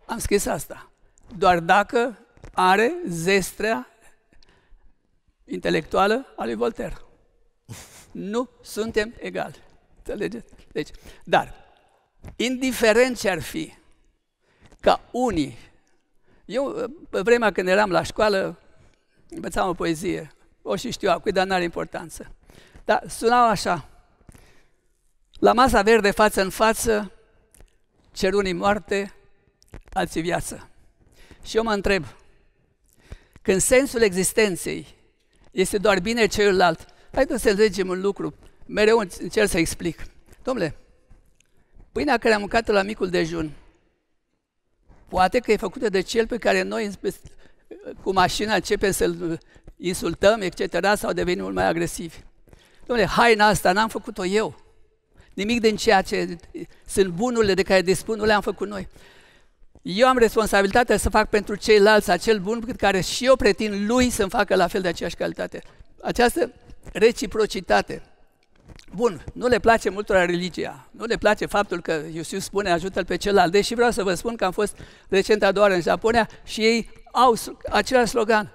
Am scris asta. Doar dacă are zestrea intelectuală a lui Voltaire. Nu suntem egali. Înțelegeți? Deci, dar... indiferent ce ar fi, ca unii, eu pe vremea când eram la școală învățam o poezie, o și știu acum, dar n-are importanță. Dar sunau așa: la masa verde față în față, cer unii moarte, alții viață. Și eu mă întreb, când sensul existenței este doar bine celuilalt, hai să înțelegem un lucru, mereu încerc să explic. Dom'le, pâinea care am mâncat-o la micul dejun, poate că e făcută de cel pe care noi cu mașina începem să-l insultăm, et cetera, sau devenim mult mai agresivi. Dom'le, haina asta n-am făcut-o eu. Nimic din ceea ce sunt bunurile de care dispun, nu le-am făcut noi. Eu am responsabilitatea să fac pentru ceilalți acel bun pe care și eu pretind lui să-mi facă la fel de aceeași calitate. Această reciprocitate. Bun, nu le place multora religia, nu le place faptul că Iisus spune ajută-l pe celălalt, deși vreau să vă spun că am fost recent a doua oară în Japonia și ei au același slogan,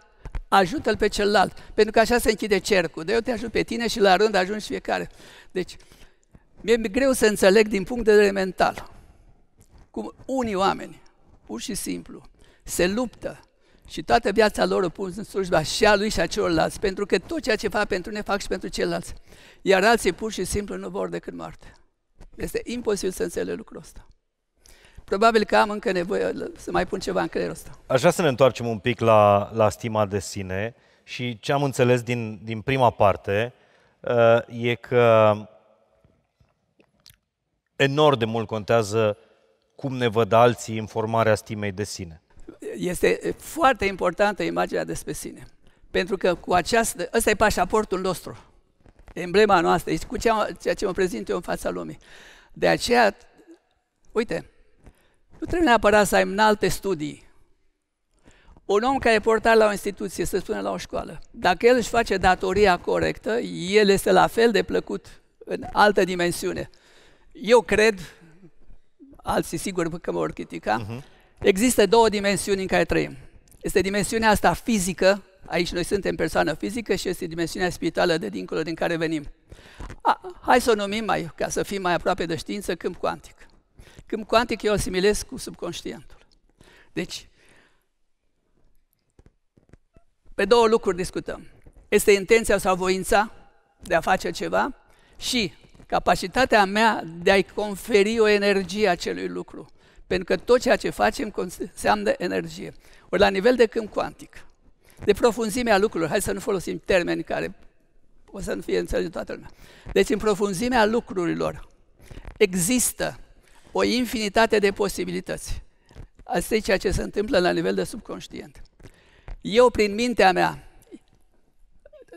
ajută-l pe celălalt, pentru că așa se închide cercul, de eu te ajut pe tine și la rând ajungi fiecare. Deci, mi-e greu să înțeleg din punct de vedere mental cum unii oameni, pur și simplu, se luptă și toată viața lor o pun în slujba și a lui și a celorlalți, pentru că tot ceea ce fac pentru ne fac și pentru ceilalți. Iar alții pur și simplu nu vor decât moarte. Este imposibil să înțeleg lucrul ăsta. Probabil că am încă nevoie să mai pun ceva în creierul ăsta. Aș vrea să ne întoarcem un pic la, la stima de sine și ce am înțeles din, din prima parte e că enorm de mult contează cum ne văd alții în formarea stimei de sine. Este foarte importantă imaginea despre sine, pentru că cu această, ăsta e pașaportul nostru, emblema noastră, este cu ceea ce mă prezint eu în fața lumii. De aceea, uite, nu trebuie neapărat să ai înalte studii. un om care e portar la o instituție, să spunem la o școală, dacă el își face datoria corectă, el este la fel de plăcut în altă dimensiune. Eu cred, alții sigur că mă vor critica, uh-huh. există două dimensiuni în care trăim. Este dimensiunea asta fizică, aici noi suntem persoană fizică, și este dimensiunea spirituală de dincolo din care venim. A, hai să o numim, mai, ca să fim mai aproape de știință, câmp cuantic. Câmp cuantic eu asimilez cu subconștientul. Deci, pe două lucruri discutăm. Este intenția sau voința de a face ceva și capacitatea mea de a-i conferi o energie acelui lucru. Pentru că tot ceea ce facem înseamnă energie. Ori la nivel de câmp cuantic, de profunzimea lucrurilor, hai să nu folosim termeni care o să nu fie înțeles toată lumea. Deci în profunzimea lucrurilor există o infinitate de posibilități. Asta e ceea ce se întâmplă la nivel de subconștient. Eu, prin mintea mea,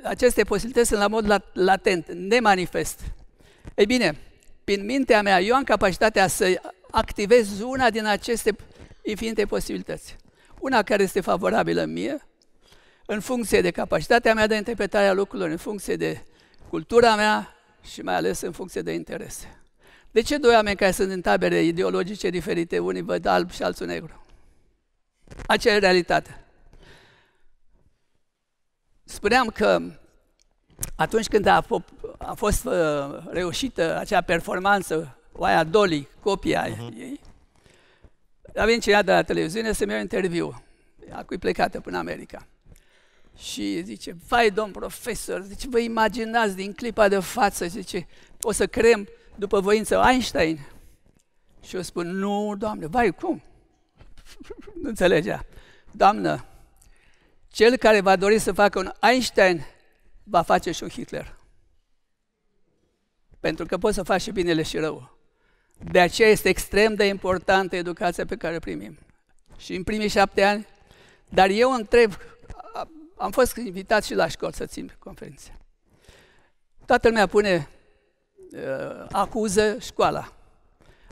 aceste posibilități sunt la mod latent, nemanifest. Ei bine, prin mintea mea, eu am capacitatea să activez una din aceste infinite posibilități. Una care este favorabilă mie, în funcție de capacitatea mea de interpretare a lucrurilor, în funcție de cultura mea și mai ales în funcție de interese. De ce doi oameni care sunt în tabere ideologice diferite, unii văd alb și alții negru? Aceea e realitatea. Spuneam că atunci când a, a fost uh, reușită acea performanță, oaia Dolly, copia uh-huh. ei, a venit cineva de la televiziune să-mi iau interviu. Acu-i plecată până America. Și zice, vai domn profesor, zice, vă imaginați din clipa de față, zice, o să creăm după voință Einstein? Și eu spun, nu, doamne, vai, cum? Nu înțelegea. Doamnă, cel care va dori să facă un Einstein, va face și un Hitler. Pentru că poți să faci și binele și rău. De aceea este extrem de importantă educația pe care o primim. Și în primii șapte ani, dar eu întreb, am fost invitat și la școli să țin conferințe. Toată lumea pune, uh, acuză școala,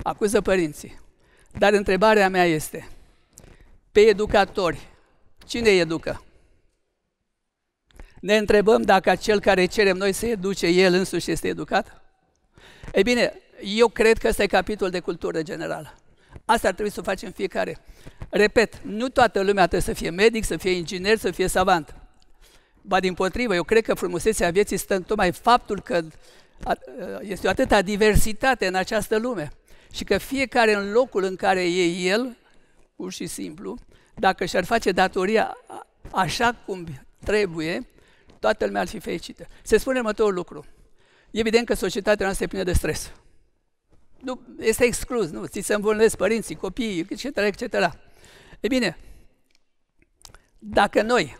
acuză părinții. Dar întrebarea mea este, pe educatori, cine educă? Ne întrebăm dacă cel care cerem noi să educe, el însuși este educat? Ei bine, eu cred că ăsta e capitolul de cultură generală. Asta ar trebui să o facem fiecare. Repet, nu toată lumea trebuie să fie medic, să fie inginer, să fie savant. Ba dimpotrivă, eu cred că frumusețea vieții stă în tocmai faptul că este o atâta diversitate în această lume și că fiecare în locul în care e el, pur și simplu, dacă și-ar face datoria așa cum trebuie, toată lumea ar fi fericită. Se spune următorul lucru. Evident că societatea noastră e plină de stres. Nu, este exclus, nu? Ți se îmbolnăvesc părinții, copiii, et cetera, et cetera. E bine, dacă noi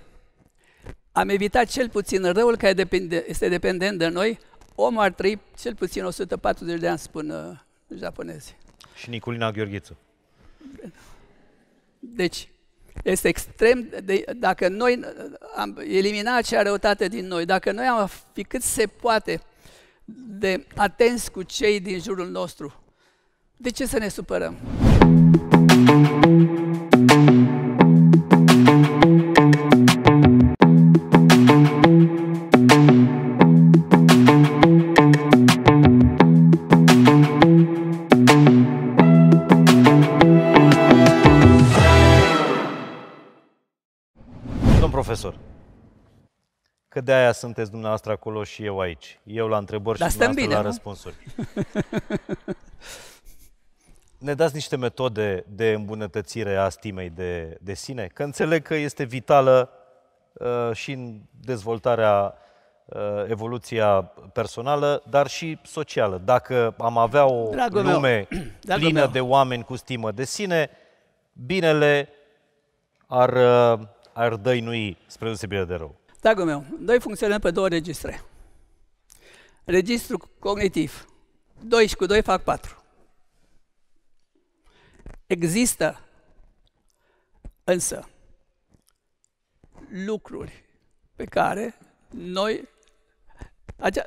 am evitat cel puțin răul care depinde, este dependent de noi, omul ar trăi cel puțin o sută patruzeci de ani, spun uh, japonezii. Și Niculina Gheorghiță. Deci, este extrem, de, dacă noi am eliminat acea răutate din noi, dacă noi am fi cât se poate de atenți cu cei din jurul nostru, de ce să ne supărăm? Domn profesor, că de-aia sunteți dumneavoastră acolo și eu aici. Eu la întrebări și dumneavoastră bine, la nu? Răspunsuri. Ne dați niște metode de îmbunătățire a stimei de, de sine? Că înțeleg că este vitală uh, și în dezvoltarea, uh, evoluția personală, dar și socială. Dacă am avea o Dragul lume meu. plină de oameni cu stimă de sine, binele ar, uh, ar dăinui spre deosebire de rău. Dragul meu, noi funcționăm pe două registre. Registru cognitiv. doi și cu doi fac patru. Există însă lucruri pe care noi... Acea...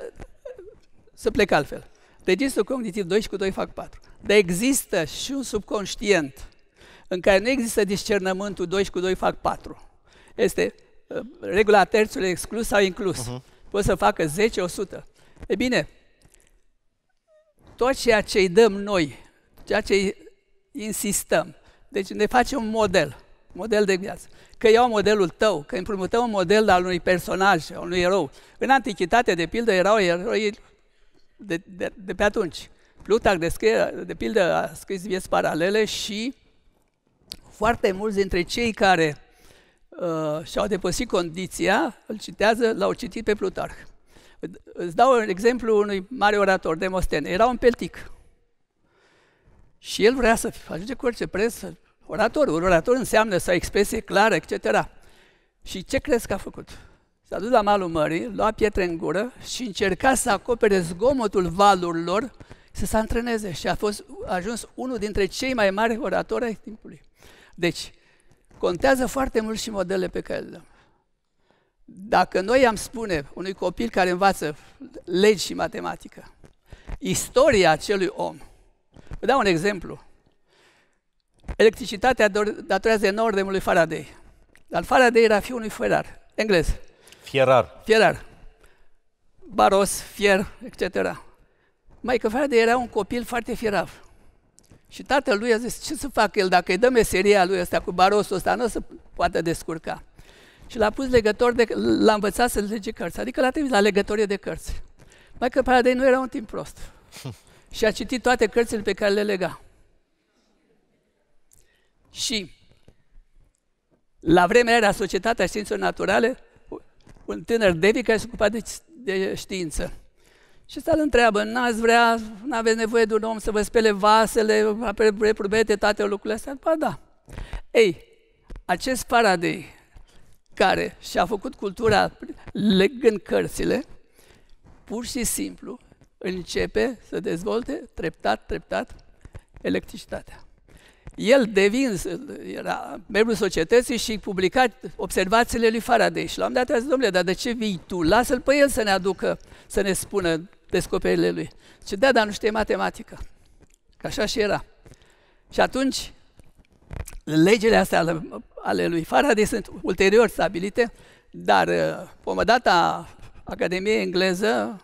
Să plec altfel. Registru cognitiv doi și cu doi fac patru. Dar există și un subconștient în care nu există discernământul doi și cu doi fac patru. Este uh, regula terțului exclus sau inclus. Uh-huh. Poți să facă zece, o sută. E bine, tot ceea ce îi dăm noi, ceea ce îi insistăm, deci ne facem un model, model de viață. Că iau modelul tău, că împrumutăm un model al unui personaj, al unui erou. În antichitate, de pildă, erau eroi de, de, de pe atunci. Plutarh, de, scrie, de pildă, a scris vieți paralele și foarte mulți dintre cei care uh, și-au depășit condiția, îl citează, l-au citit pe Plutarh. Îți dau un exemplu unui mare orator, Demostene. Era un peltic. Și el vrea să ajunge cu orice preț oratorul. Un orator înseamnă să ai expresie clară, et cetera. Și ce crezi că a făcut? S-a dus la malul mării, lua pietre în gură și încerca să acopere zgomotul valurilor, să se antreneze. Și a fost a ajuns unul dintre cei mai mari oratori ai timpului. Deci, contează foarte mult și modelele pe care le dăm. Dacă noi am spune unui copil care învață legi și matematică, istoria acelui om, vă dau un exemplu. Electricitatea datorează enorm de mult lui Faraday. Dar Faraday era fiul unui fierar, englez. Fierar. Fierar. Baros, fier, et cetera. Maică Faraday era un copil foarte fierav. Și tatăl lui a zis, ce să facă el, dacă îi dă meseria lui ăsta cu barosul ăsta, nu o să poată descurca. Și l-a pus legător, de, l-a învățat să lege cărți, adică l-a trimis la legătorie de cărți. Maică Faraday nu era un timp prost. Și a citit toate cărțile pe care le lega. Și la vremea era Societatea Științelor Naturale, un tânăr David care se ocupa de, de știință. Și ăsta îl întreabă, n-ați vrea, n-aveți nevoie de un om să vă spele vasele, reprobete, toate lucrurile astea? Ba da. Ei, acest Faraday care și-a făcut cultura legând cărțile, pur și simplu începe să dezvolte treptat, treptat electricitatea. El devin, era membrul societății și publica observațiile lui Faraday. Și la un moment dat a zis, domnule, dar de ce vii tu? Lasă-l pe el să ne aducă, să ne spună descoperirile lui. Zice, da, dar nu știe matematică. Că așa și era. Și atunci, legile astea ale, ale lui Faraday sunt ulterior stabilite, dar pomădata Academiei Engleză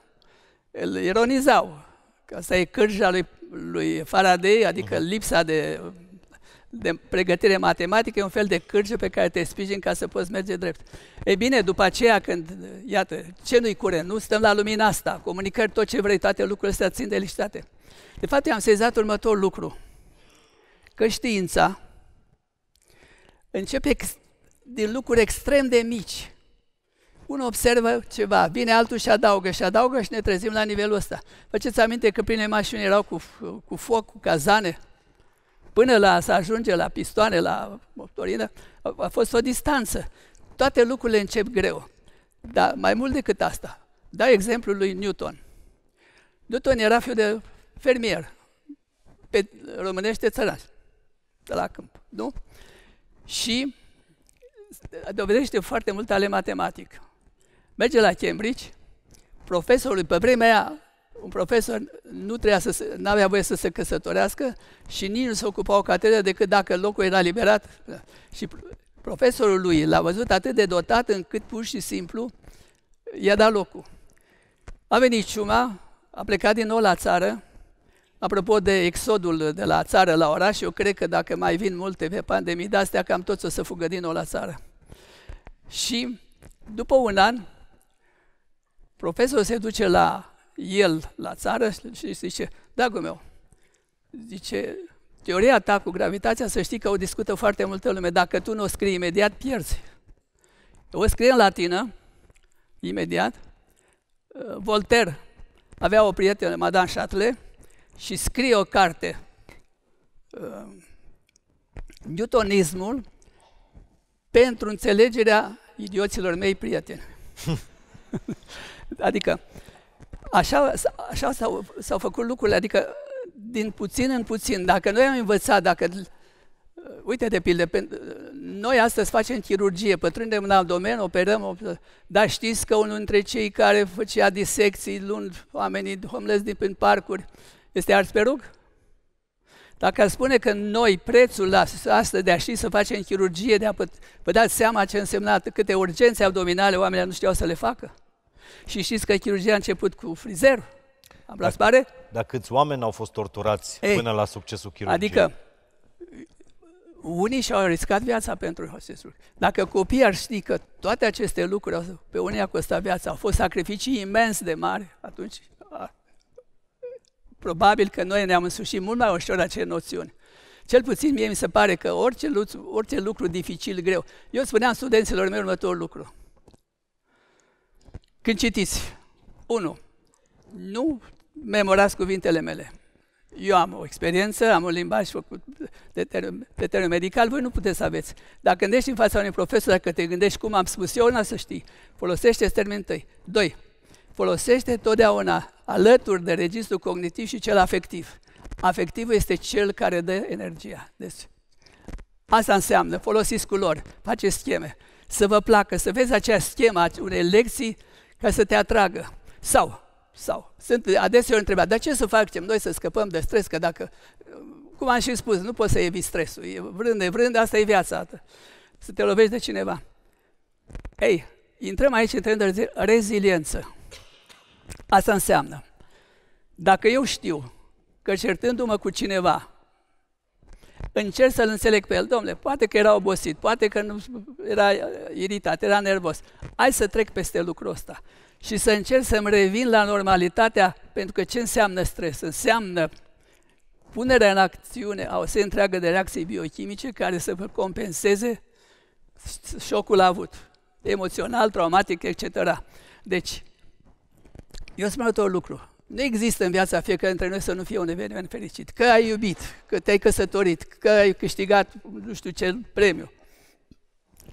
îl ironizau. Că asta e cârja lui, lui Faraday, adică lipsa de... de pregătire matematică, e un fel de cârjă pe care te sprijin ca să poți merge drept. Ei bine, după aceea când, iată, ce nu-i curent, nu stăm la lumina asta, comunicări, tot ce vrei, toate lucrurile astea țin de electricitate. De fapt, eu am sezat următorul lucru, că știința începe din lucruri extrem de mici. Unul observă ceva, vine altul și adaugă și adaugă și ne trezim la nivelul ăsta. Faceți aminte că primele mașini erau cu, cu foc, cu cazane, până la, să ajunge la pistoane, la motorină, a, a fost o distanță. Toate lucrurile încep greu. Dar mai mult decât asta, dai exemplul lui Newton. Newton era fiul de fermier, pe românește țăraș, de la câmp, nu? Și dovedește foarte mult ale matematic. Merge la Cambridge, profesorul, pe vremea aia, un profesor nu trebuia să, n-avea voie să se căsătorească și nici nu se ocupa o catedră decât dacă locul era liberat. Și profesorul lui l-a văzut atât de dotat încât pur și simplu i-a dat locul. A venit ciuma, a plecat din nou la țară. Apropo de exodul de la țară la oraș, eu cred că dacă mai vin multe pe pandemii de astea, cam toți o să fugă din nou la țară. Și după un an, profesorul se duce la el la țară și zice, dragul meu, zice, teoria ta cu gravitația, să știi că o discută foarte multă lume, dacă tu nu o scrii imediat, pierzi. O scrie în latină, imediat. Voltaire avea o prietenă, Madame Châtelet, și scrie o carte, Newtonismul, pentru înțelegerea idioților mei prieteni. Adică, Așa, așa s-au, s-au făcut lucrurile, adică din puțin în puțin. Dacă noi am învățat, dacă... Uite de pildă, noi astăzi facem chirurgie, pătrândem în abdomen, operăm, dar știți că unul dintre cei care făcea disecții, luând oamenii homeless din prin parcuri, este ars pe rug? Dacă ar spune că noi prețul la asta de a ști să facem chirurgie, de a pă, vă dați seama ce însemna câte urgențe abdominale oamenii nu știau să le facă? Și știți că chirurgia a început cu frizerul? Am la spare? Dar câți oameni au fost torturați Ei, până la succesul chirurgiei? Adică, unii și-au riscat viața pentru procesul. Dacă copiii ar ști că toate aceste lucruri pe unii a costat viața, au fost sacrificii imens de mari, atunci a, probabil că noi ne-am însușit mult mai ușor acele noțiuni. Cel puțin mie mi se pare că orice lucru, orice lucru dificil, greu. Eu spuneam studenților mei următorul lucru. Când citiți, unu, nu memorați cuvintele mele. Eu am o experiență, am un limbaj făcut de termen, de termen medical, voi nu puteți să aveți. Dacă gândești în fața unui profesor, dacă te gândești cum am spus eu, n-a să știi. Folosește-ți termenii tăi. Doi, folosește totdeauna alături de registrul cognitiv și cel afectiv. Afectivul este cel care dă energia. Deci, asta înseamnă, folosiți culori, faceți scheme, să vă placă, să vezi acea schemă unei lecții ca să te atragă. Sau, sau, sunt adeseori întrebat, dar ce să facem noi să scăpăm de stres? Că dacă, cum am și spus, nu poți să eviți stresul, e vrând, e vrând, asta e viața, să te lovești de cineva. Ei, intrăm aici în trendul de reziliență. Asta înseamnă, dacă eu știu că certându-mă cu cineva, încerc să-l înțeleg pe el, domnule, poate că era obosit, poate că nu era iritat, era nervos, hai să trec peste lucrul ăsta și să încerc să-mi revin la normalitatea, pentru că ce înseamnă stres? Înseamnă punerea în acțiune a o serie întreagă de reacții biochimice care să vă compenseze șocul avut, emoțional, traumatic, et cetera. Deci, eu spun tot lucru. Nu există în viața fiecare dintre noi să nu fie un eveniment fericit. Că ai iubit, că te-ai căsătorit, că ai câștigat nu știu ce premiu.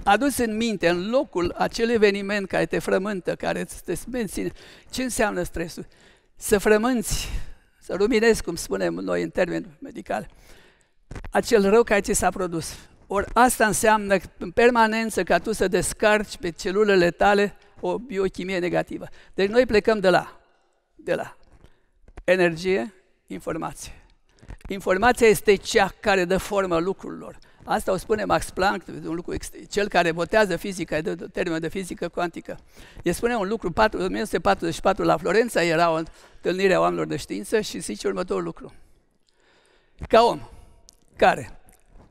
Adus în minte, în locul acel eveniment care te frământă, care te menține, ce înseamnă stresul? Să frămânți, să luminezi, cum spunem noi în termen medical, acel rău care ți s-a produs. Ori asta înseamnă în permanență ca tu să descarci pe celulele tale o biochimie negativă. Deci noi plecăm de la, de la energie, informație. Informația este cea care dă formă lucrurilor. Asta o spune Max Planck, un lucru, cel care botează fizica, termenul de fizică cuantică. El spune un lucru, în o mie nouă sute patruzeci și patru la Florența era o întâlnire a oamenilor de știință și zice următorul lucru. Ca om care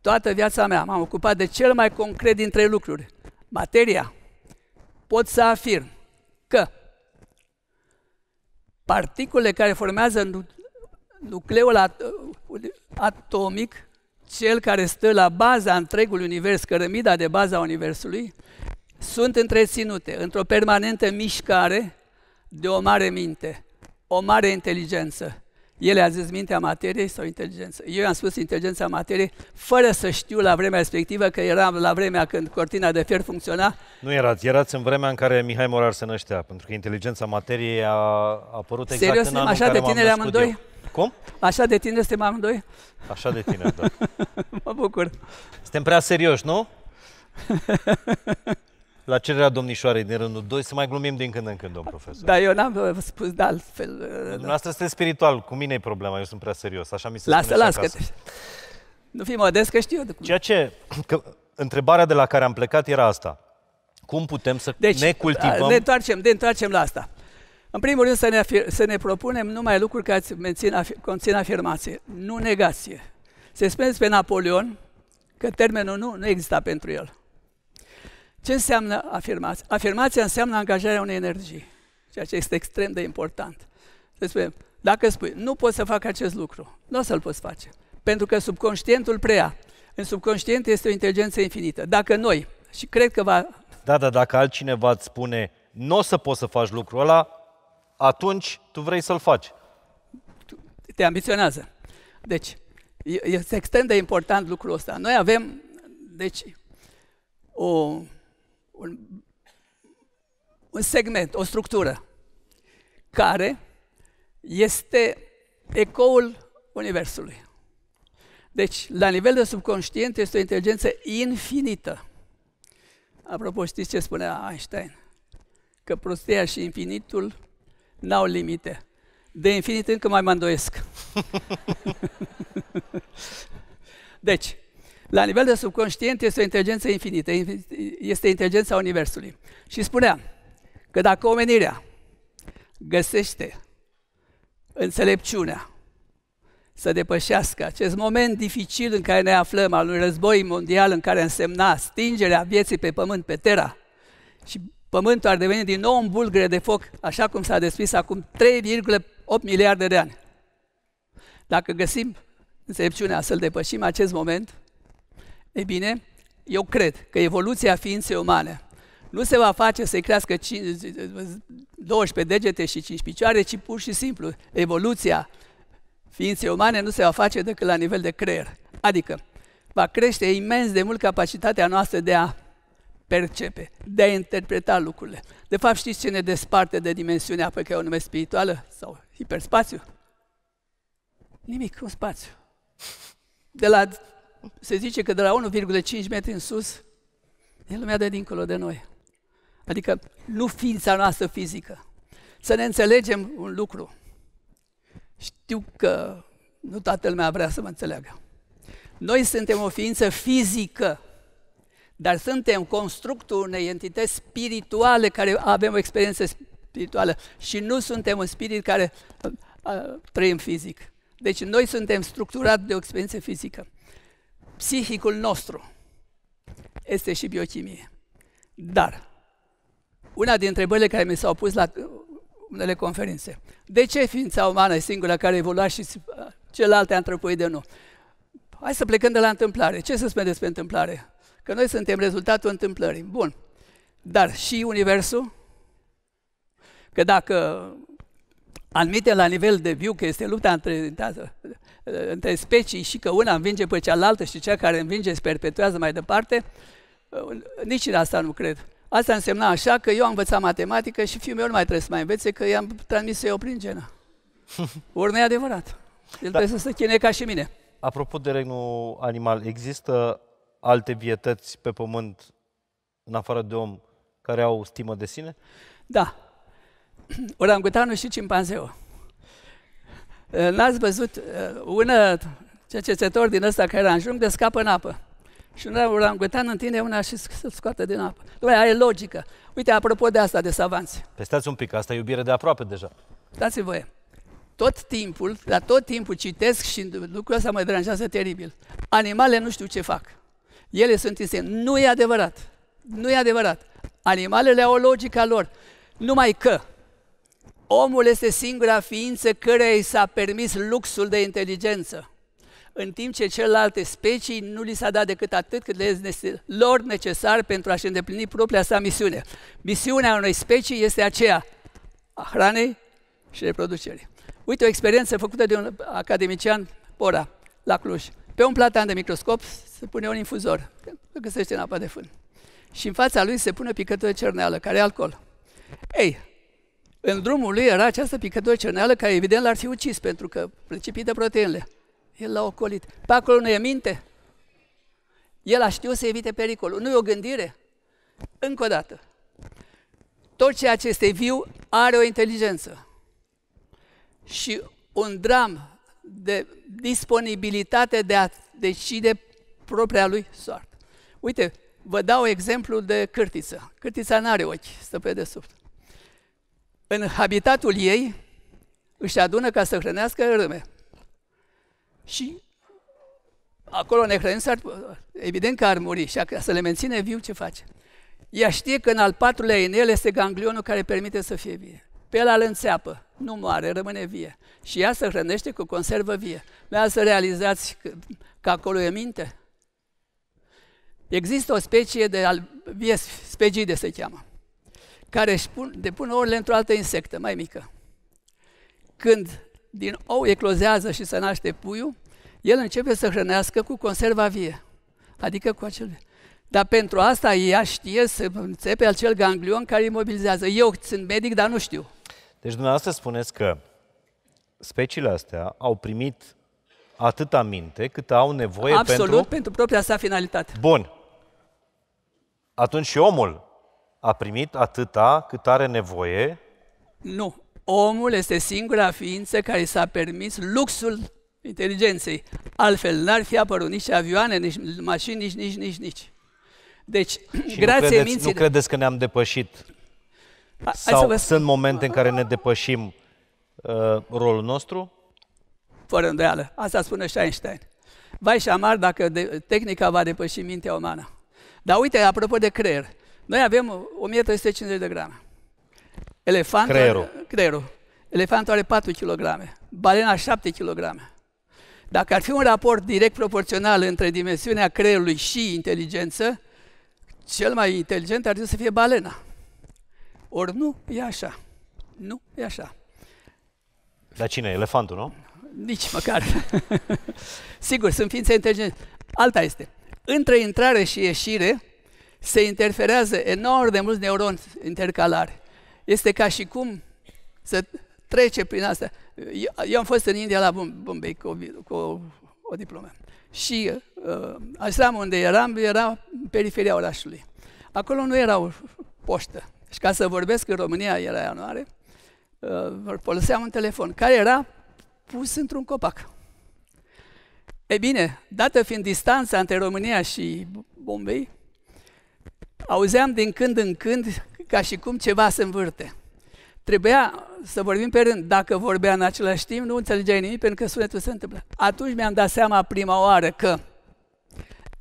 toată viața mea m-am ocupat de cel mai concret dintre lucruri, materia, pot să afirm că particulele care formează nucleul atomic, cel care stă la baza întregului univers, cărămida de baza universului, sunt întreținute într-o permanentă mișcare de o mare minte, o mare inteligență. Ele a zis mintea materiei sau inteligență? Eu am spus inteligența materiei, fără să știu la vremea respectivă, că eram la vremea când cortina de fier funcționa. Nu erați, erați în vremea în care Mihai Morar se năștea, pentru că inteligența materiei a apărut exact Serios, în anul așa de tineri amândoi? Eu. Cum? Așa de tineri suntem amândoi? Așa de tineri, da. Mă bucur. Suntem prea serioși, nu? La cererea domnișoarei din rândul doi, să mai glumim din când în când, domn profesor. Da, eu n-am spus de altfel. Dumneavoastră sunteți spiritual, cu mine e problema, eu sunt prea serios, așa mi se lasă, spune lasă, acasă. Că te... Nu fi modest, că știu. Ceea ce, că întrebarea de la care am plecat era asta. Cum putem să deci, ne cultivăm... Ne întoarcem, ne întoarcem la asta. În primul rând să ne, afir, să ne propunem numai lucruri care conțin afirmație, nu negație. Se spune pe Napoleon că termenul nu, nu exista pentru el. Ce înseamnă afirmația? Afirmația înseamnă angajarea unei energii, ceea ce este extrem de important. Se spune, dacă spui, nu pot să fac acest lucru, nu o să-l poți face, pentru că subconștientul preia. În subconștient este o inteligență infinită. Dacă noi, și cred că va... Da, da, dacă altcineva îți spune, nu o să poți să faci lucrul ăla, atunci tu vrei să-l faci. Te ambiționează. Deci, este extrem de important lucrul ăsta. Noi avem, deci, o, un, un segment, o structură, care este ecoul Universului. Deci, la nivel de subconștient, este o inteligență infinită. Apropo, știți ce spunea Einstein? Că prostia și infinitul n-au limite. De infinit încă mai mă îndoiesc. Deci, la nivel de subconștient este o inteligență infinită, este inteligența Universului. Și spuneam că dacă omenirea găsește înțelepciunea să depășească acest moment dificil în care ne aflăm, al unui război mondial în care însemna stingerea vieții pe pământ, pe Terra, și pământul ar deveni din nou un bulgăre de foc, așa cum s-a descris acum trei virgulă opt miliarde de ani. Dacă găsim înțelepciunea să-l depășim acest moment, e bine, eu cred că evoluția ființei umane nu se va face să-i crească douăsprezece degete și cinci picioare, ci pur și simplu evoluția ființei umane nu se va face decât la nivel de creier. Adică va crește imens de mult capacitatea noastră de a percepe, de a interpreta lucrurile. De fapt, știți ce ne desparte de dimensiunea pe care o numesc spirituală sau hiperspațiu? Nimic, un spațiu. De la, se zice că de la unu virgulă cinci metri în sus e lumea de dincolo de noi. Adică nu ființa noastră fizică. Să ne înțelegem un lucru. Știu că nu toată lumea vrea să mă înțeleagă. Noi suntem o ființă fizică, dar suntem constructul unei entități spirituale, care avem o experiență spirituală și nu suntem un spirit care a, a, trăim fizic. Deci noi suntem structurați de o experiență fizică. Psihicul nostru este și biochimie. Dar una din întrebările care mi s-au pus la unele conferințe: de ce ființa umană e singura care a evoluat și celelalte antropoide nu? Hai să plecăm de la întâmplare. Ce să spunem despre întâmplare? Că noi suntem rezultatul întâmplării. Bun. Dar și Universul? Că dacă admitem la nivel de viu că este lupta între, între specii și că una învinge pe cealaltă și cea care învinge se perpetuează mai departe, nici în asta nu cred. Asta însemna așa că eu am învățat matematică și fiul meu nu mai trebuie să mai învețe, că i-am transmis eu prin genă. Ori nu e adevărat. El da. Trebuie să se chinuie ca și mine. Apropo de regnul animal, există alte vietăți pe pământ, în afară de om, care au stimă de sine? Da. Orangutanul și cimpanzeul. N-ați văzut un cercetător din ăsta care era în jungla, scapă în apă. Și un orangutan întinde una și se scoate din apă. Doamne, are logică. Uite, apropo de asta, de savanți. Păi stați un pic, asta e iubire de aproape deja. Dați-mi voie. Tot timpul, la tot timpul citesc și lucrul ăsta mă deranjează teribil. Animalele nu știu ce fac. Ele sunt instinct. Nu e adevărat. Nu e adevărat. Animalele au logica lor. Numai că omul este singura ființă care i s-a permis luxul de inteligență, în timp ce celelalte specii nu li s-a dat decât atât cât le este lor necesar pentru a-și îndeplini propria sa misiune. Misiunea unei specii este aceea a hranei și reproducerii. Uite o experiență făcută de un academician, Pora, la Cluj. Pe un platan de microscop se pune un infuzor, îl găsește în apă de fân. Și în fața lui se pune picătură de cerneală, care e alcool. Ei, în drumul lui era această picătură de cerneală care evident l-ar fi ucis pentru că precipită proteinele. El l-a ocolit. Pe acolo nu e minte. El a știut să evite pericolul. Nu e o gândire. Încă o dată. Tot ceea ce este viu are o inteligență. Și un dram de disponibilitate de a decide propria lui soartă. Uite, vă dau exemplu de cârtiță. Cârtița n-are ochi, stă pe desubt. În habitatul ei își adună ca să hrănească râme. Și acolo nehrănind, evident că ar muri și să le menține viu, ce face? Ea știe că în al patrulea inel este ganglionul care permite să fie vie. Pe el îl înțeapă, nu moare, rămâne vie. Și ea se hrănește cu conservă vie. Vreau să realizați că, că acolo e minte. Există o specie de albie, spegide se cheamă, care își pun, depun ouăle într-o altă insectă, mai mică. Când din ou eclozează și se naște puiul, el începe să hrănească cu conserva vie, adică cu acel. Dar pentru asta ea știe să înțepe acel ganglion care imobilizează. Eu sunt medic, dar nu știu. Deci dumneavoastră spuneți că speciile astea au primit atâta minte cât au nevoie. Absolut, pentru... Absolut, pentru propria sa finalitate. Bun. Atunci și omul a primit atâta cât are nevoie? Nu. Omul este singura ființă care s-a permis luxul inteligenței. Altfel n-ar fi apărut nici avioane, nici mașini, nici, nici, nici, nici. Deci, și grație nu credeți, minții... Nu credeți că ne-am depășit? A, Sau vă... sunt momente în care ne depășim uh, rolul nostru? Fără îndoială. Asta spune și Einstein. Vai și amar dacă de... tehnica va depăși mintea umană. Dar uite, apropo de creier. Noi avem o mie trei sute cincizeci de grame. Elefantul, creierul. creierul. Elefantul are patru kilograme. Balena șapte kilograme. Dacă ar fi un raport direct proporțional între dimensiunea creierului și inteligență, cel mai inteligent ar trebui să fie balena. Ori nu e așa. Nu e așa. Dar cine? Elefantul, nu? Nici măcar. Sigur, sunt ființe inteligente. Alta este. Între intrare și ieșire se interferează enorm de mulți neuroni intercalari. Este ca și cum să trece prin asta. Eu, eu am fost în India, la Bombay, cu, cu o, o diplomă. Și uh, așram unde eram, era în periferia orașului. Acolo nu era o poștă. Și ca să vorbesc în România, era ianuarie, uh, foloseam un telefon, care era pus într-un copac. E bine, dată fiind distanța între România și Bombay, auzeam din când în când ca și cum ceva se învârte. Trebuia să vorbim pe rând. Dacă vorbea în același timp, nu înțelegeai nimic pentru că sunetul se întâmplă. Atunci mi-am dat seama prima oară că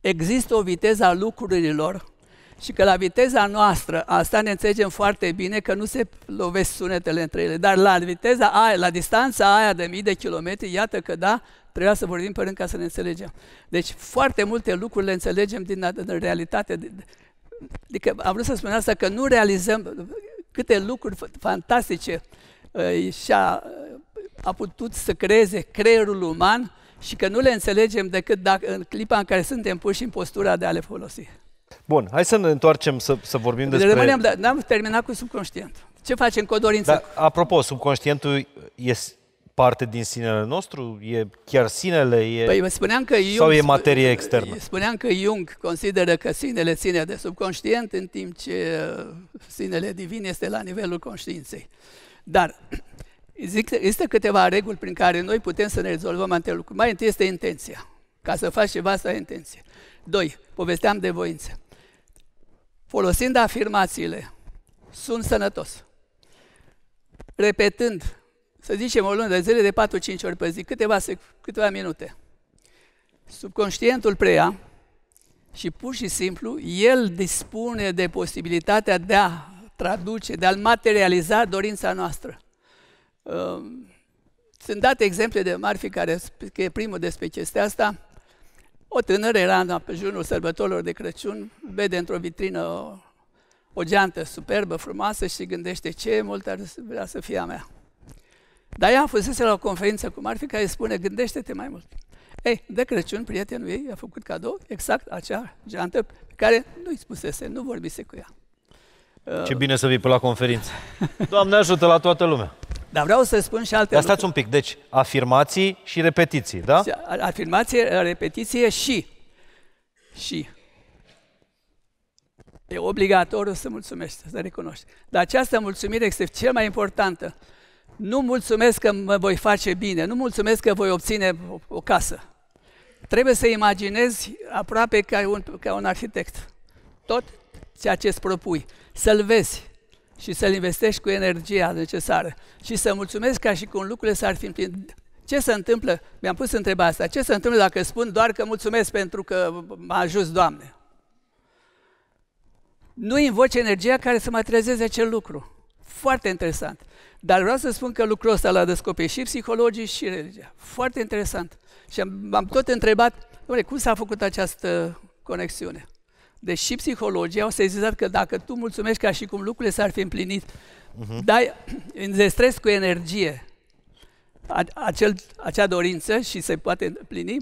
există o viteză a lucrurilor și că la viteza noastră, asta ne înțelegem foarte bine, că nu se lovesc sunetele între ele, dar la viteza aia, la distanța aia de mii de kilometri, iată că da, trebuia să vorbim pe rând ca să ne înțelegem. Deci foarte multe lucruri le înțelegem din, din realitate. Adică am vrut să spun asta, că nu realizăm câte lucruri fantastice uh, și-a a putut să creeze creierul uman și că nu le înțelegem decât dacă, în clipa în care suntem puși în postura de a le folosi. Bun, hai să ne întoarcem să, să vorbim despre... Rămânem, dar n-am terminat cu subconștientul. Ce facem cu o dorință? Dar, apropo, subconștientul e parte din sinele nostru? E chiar sinele? E... Păi, spuneam că Jung, sau e materie externă? Spuneam că Jung consideră că sinele ține de subconștient, în timp ce sinele divin este la nivelul conștiinței. Dar există câteva reguli prin care noi putem să ne rezolvăm anumite lucruri. Mai întâi este intenția. Ca să faci ceva, asta e intenție. Doi, povesteam de voință. Folosind afirmațiile, sunt sănătos. Repetând, să zicem, o lună de zile, de patru-cinci ori pe zi, câteva, câteva minute. Subconștientul preia și pur și simplu el dispune de posibilitatea de a traduce, de a-l materializa dorința noastră. Sunt date exemple de Marfi, care e primul despre chestia asta. O tânără era în jurul sărbătorilor de Crăciun, vede într-o vitrină o, o geantă superbă, frumoasă și gândește ce mult ar vrea să fie a mea. Dar ea a fusese la o conferință cu Marfi care spune, gândește-te mai mult. Ei, de Crăciun, prietenul ei i-a făcut cadou exact acea geantă pe care nu-i spusese, nu vorbise cu ea. Ce bine să vii pe la conferință. Doamne ajută la toată lumea. Dar vreau să spun și alte lucruri. Dar stați un pic, deci afirmații și repetiții, da? Afirmație, repetiție și... Și... E obligatoriu să mulțumești, să recunoști. Dar această mulțumire este cea mai importantă. Nu mulțumesc că mă voi face bine, nu mulțumesc că voi obține o, o casă. Trebuie să imaginezi aproape ca un, ca un arhitect. Tot ceea ce îți propui, să-l vezi și să-l investești cu energia necesară și să mulțumesc ca și cum lucrurile s-ar fi împlinit. Ce se întâmplă? Mi-am pus întrebarea asta. Ce se întâmplă dacă spun doar că mulțumesc pentru că m-a ajuns Doamne? Nu invoci energia care să mă trezeze acel lucru. Foarte interesant. Dar vreau să spun că lucrul ăsta l-a descoperit și psihologii și religia. Foarte interesant. Și m-am tot întrebat, dom'le, cum s-a făcut această conexiune? Deci și psihologii au sezizat că dacă tu mulțumești ca și cum lucrurile s-ar fi împlinit, uh-huh. dai, înzestrezi cu energie acel, acea dorință și se poate împlini,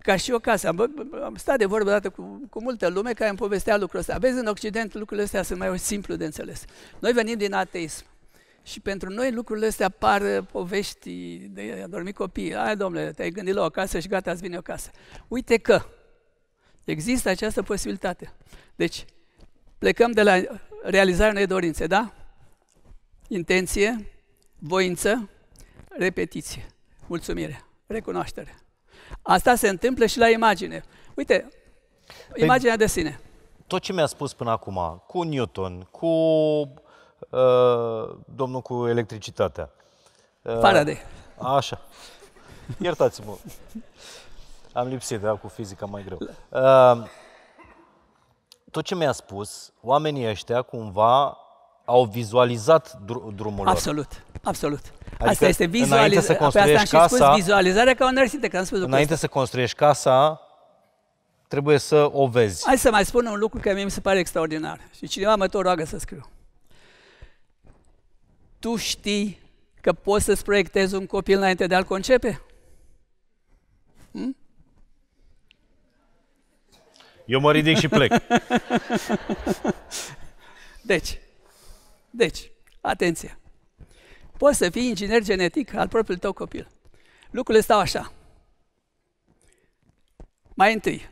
ca și o casă. Am, am stat de vorbă odată cu, cu multă lume care îmi povestea lucrul ăsta. Vezi, în Occident lucrurile astea sunt mai simplu de înțeles. Noi venim din ateism. Și pentru noi lucrurile astea par povești de a dormi copii. Ai, domnule, te-ai gândit la o casă și gata, îți vine o casă. Uite că există această posibilitate. Deci, plecăm de la realizarea unei dorințe, da? Intenție, voință, repetiție, mulțumire, recunoaștere. Asta se întâmplă și la imagine. Uite, imaginea de sine. Tot ce mi-a spus până acum, cu Newton, cu uh, domnul cu electricitatea. Uh, Faraday. Așa. Iertați-mă. Am lipsit, da, cu fizica mai greu. Uh, tot ce mi-a spus, oamenii ăștia cumva au vizualizat dr drumul Absolut, lor. absolut. Adică asta este vizualizarea. Pe asta am casa, și spus, vizualizarea ca o universitate, că am spus Înainte asta. să construiești casa, trebuie să o vezi. Hai să mai spun un lucru care mie mi se pare extraordinar. Și cineva mă tot roagă să scriu. Tu știi că poți să-ți proiectezi un copil înainte de a-l concepe? Hm? Eu mă ridic și plec. Deci, deci, atenție. Poți să fii inginer genetic al propriului tău copil. Lucrurile stau așa. Mai întâi,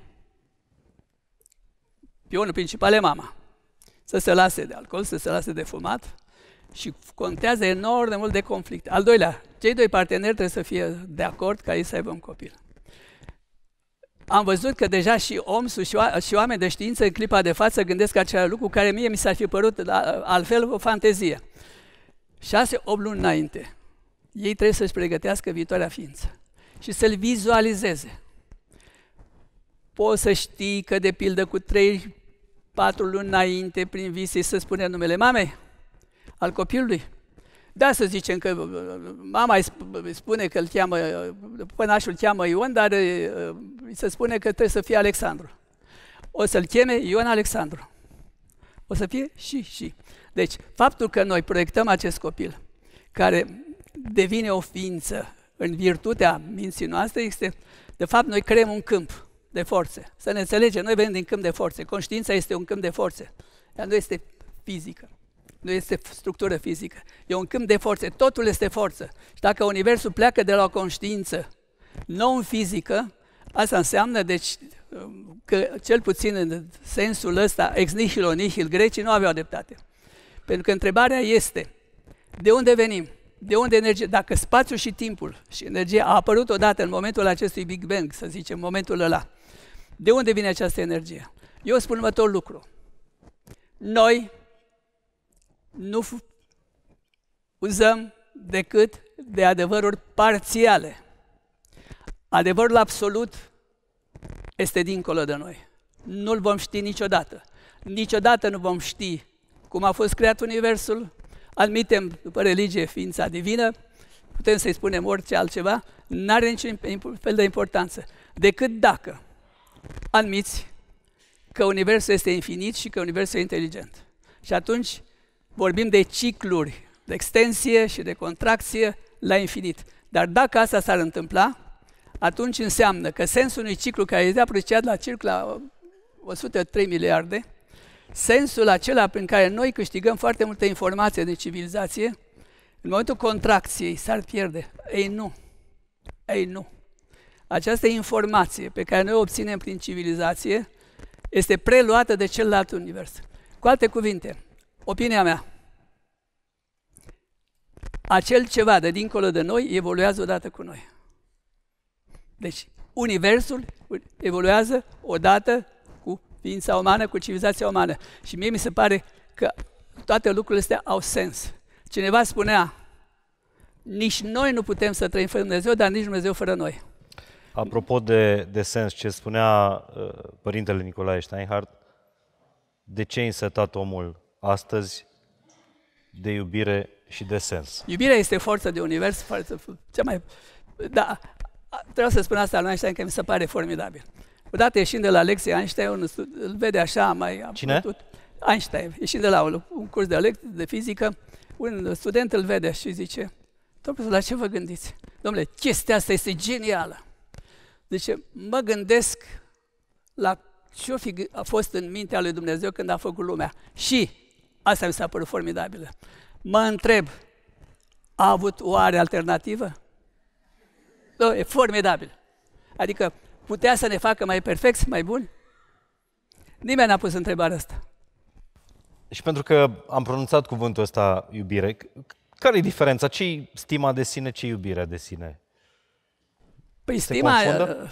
pionul principal e mama. Să se lase de alcool, să se lase de fumat și contează enorm de mult de conflict. Al doilea, cei doi parteneri trebuie să fie de acord ca ei să aibă un copil. Am văzut că deja și O M S-ul și oameni de știință în clipa de față gândesc același lucru care mie mi s-ar fi părut altfel o fantezie. șase opt luni înainte, ei trebuie să-și pregătească viitoarea ființă și să-l vizualizeze. Poți să știi că, de pildă, cu trei patru luni înainte, prin vise, să spune numele mamei, al copilului. Da, să zicem că mama îi spune că îl cheamă, pănașul îl cheamă Ion, dar îi se spune că trebuie să fie Alexandru. O să-l cheme Ion Alexandru. O să fie și, și. Deci, faptul că noi proiectăm acest copil, care devine o ființă în virtutea minții noastre, este, de fapt, noi creăm un câmp de forțe. Să ne înțelegem, noi venim din câmp de forțe. Conștiința este un câmp de forțe. Ea nu este fizică. Nu este structură fizică. E un câmp de forțe. Totul este forță. Și dacă universul pleacă de la o conștiință non-fizică, asta înseamnă, deci, că cel puțin în sensul ăsta, ex nihilo nihil, grecii nu aveau dreptate. Pentru că întrebarea este, de unde venim? De unde energie? Dacă spațiul și timpul și energia a apărut odată în momentul acestui Big Bang, să zicem, momentul ăla, de unde vine această energie? Eu spun următorul lucru. Noi nu uzăm decât de adevăruri parțiale. Adevărul absolut este dincolo de noi. Nu-l vom ști niciodată. Niciodată nu vom ști cum a fost creat universul. Admitem, după religie, ființa divină, putem să-i spunem orice altceva, n-are niciun fel de importanță, decât dacă admiți că universul este infinit și că universul e inteligent. Și atunci vorbim de cicluri, de extensie și de contracție la infinit. Dar dacă asta s-ar întâmpla, atunci înseamnă că sensul unui ciclu care este apreciat la circa o sută trei miliarde, sensul acela prin care noi câștigăm foarte multă informație de civilizație, în momentul contracției s-ar pierde. Ei nu, ei nu. Această informație pe care noi o obținem prin civilizație este preluată de celălalt univers. Cu alte cuvinte, opinia mea, acel ceva de dincolo de noi evoluează odată cu noi. Deci, universul evoluează odată cu ființa umană, cu civilizația umană. Și mie mi se pare că toate lucrurile astea au sens. Cineva spunea, nici noi nu putem să trăim fără Dumnezeu, dar nici Dumnezeu fără noi. Apropo de, de sens, ce spunea uh, părintele Nicolae Steinhardt, de ce e însetat omul astăzi de iubire și de sens? Iubirea este forța de univers, forța cea mai... Da, trebuie să spun asta lui Einstein, că mi se pare formidabil. Odată ieșind de la lecție, Einstein îl vede așa mai... Cine? Putut. Einstein. Ieșind de la un, un curs de lecție de fizică, un student îl vede și zice, domnule, la ce vă gândiți? Domnule, chestia asta este genială. Zice, mă gândesc la ce a fost în mintea lui Dumnezeu când a făcut lumea. Și, asta mi s-a părut formidabilă, mă întreb, a avut oare alternativă? Nu, e formidabil. Adică, putea să ne facă mai perfecți, mai buni? Nimeni n-a pus întrebarea asta. Și pentru că am pronunțat cuvântul ăsta, iubire, Care e diferența? Ce-i stima de sine, ce iubirea de sine? Păi stima,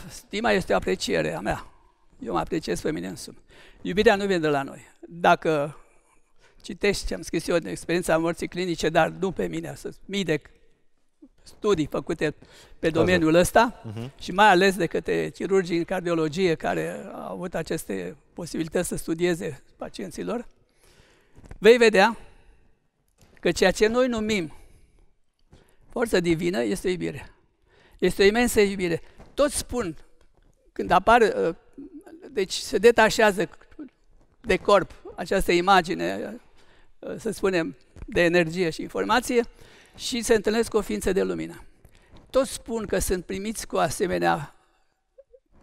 stima este o apreciere a mea. Eu mă apreciez pe mine însumi. Iubirea nu vine de la noi. Dacă citești ce am scris eu din experiența morții clinice, dar nu pe mine, sunt mii de studii făcute pe domeniul ăsta uh-huh. și mai ales de către chirurgii în cardiologie care au avut aceste posibilități să studieze pacienților, vei vedea că ceea ce noi numim forță divină este iubire. Este o imensă iubire. Toți spun, când apar, deci se detașează de corp această imagine, să spunem, de energie și informație și se întâlnesc cu o ființă de lumină. Toți spun că sunt primiți cu asemenea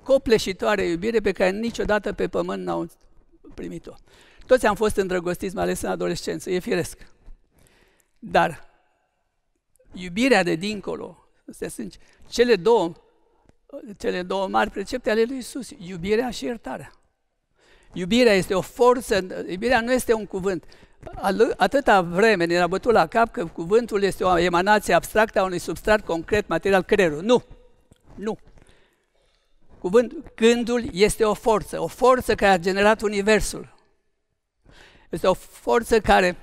copleșitoare iubire pe care niciodată pe pământ n-au primit-o. Toți am fost îndrăgostiți, mai ales în adolescență, e firesc. Dar iubirea de dincolo, astea sunt cele două, cele două mari precepte ale lui Iisus, iubirea și iertarea. Iubirea este o forță, iubirea nu este un cuvânt. Atâta vreme ne-a bătut la cap că cuvântul este o emanație abstractă a unui substrat concret, material, creierul. Nu! Nu! Cuvânt, gândul este o forță, o forță care a generat universul. Este o forță care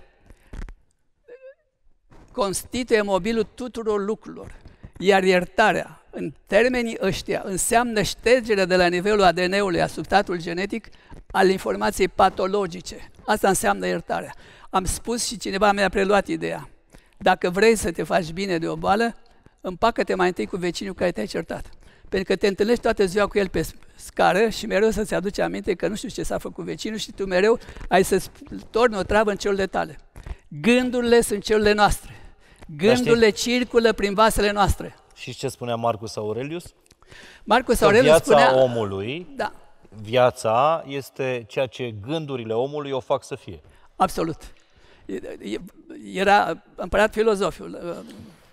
constituie mobilul tuturor lucrurilor. Iar iertarea, în termenii ăștia, înseamnă ștergerea de la nivelul A D N-ului, a substratului genetic, al informației patologice. Asta înseamnă iertarea. Am spus și cineva mi-a preluat ideea. Dacă vrei să te faci bine de o boală, împacă-te mai întâi cu vecinul care te-ai certat. Pentru că te întâlnești toată ziua cu el pe scară și mereu să-ți aduci aminte că nu știu ce s-a făcut vecinul și tu mereu ai să-ți torni o travă în celulele tale. Gândurile sunt celulele noastre. Gândurile circulă prin vasele noastre. Și ce spunea Marcus Aurelius? Marcus Aurelius viața spunea... omului, da. Viața este ceea ce gândurile omului o fac să fie. Absolut. Era împărat filozoful.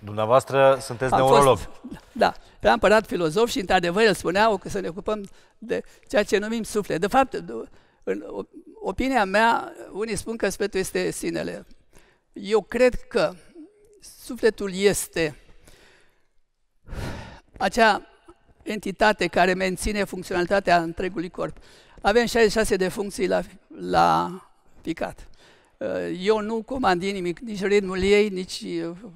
Dumneavoastră sunteți neurolog. Fost, da, era împărat filozof și într-adevăr el spunea că să ne ocupăm de ceea ce numim suflet. De fapt, în opinia mea, unii spun că sufletul este sinele. Eu cred că sufletul este acea entitate care menține funcționalitatea întregului corp. Avem șaizeci și șase de funcții la, la picat. Eu nu comand nimic, nici ritmul ei, nici,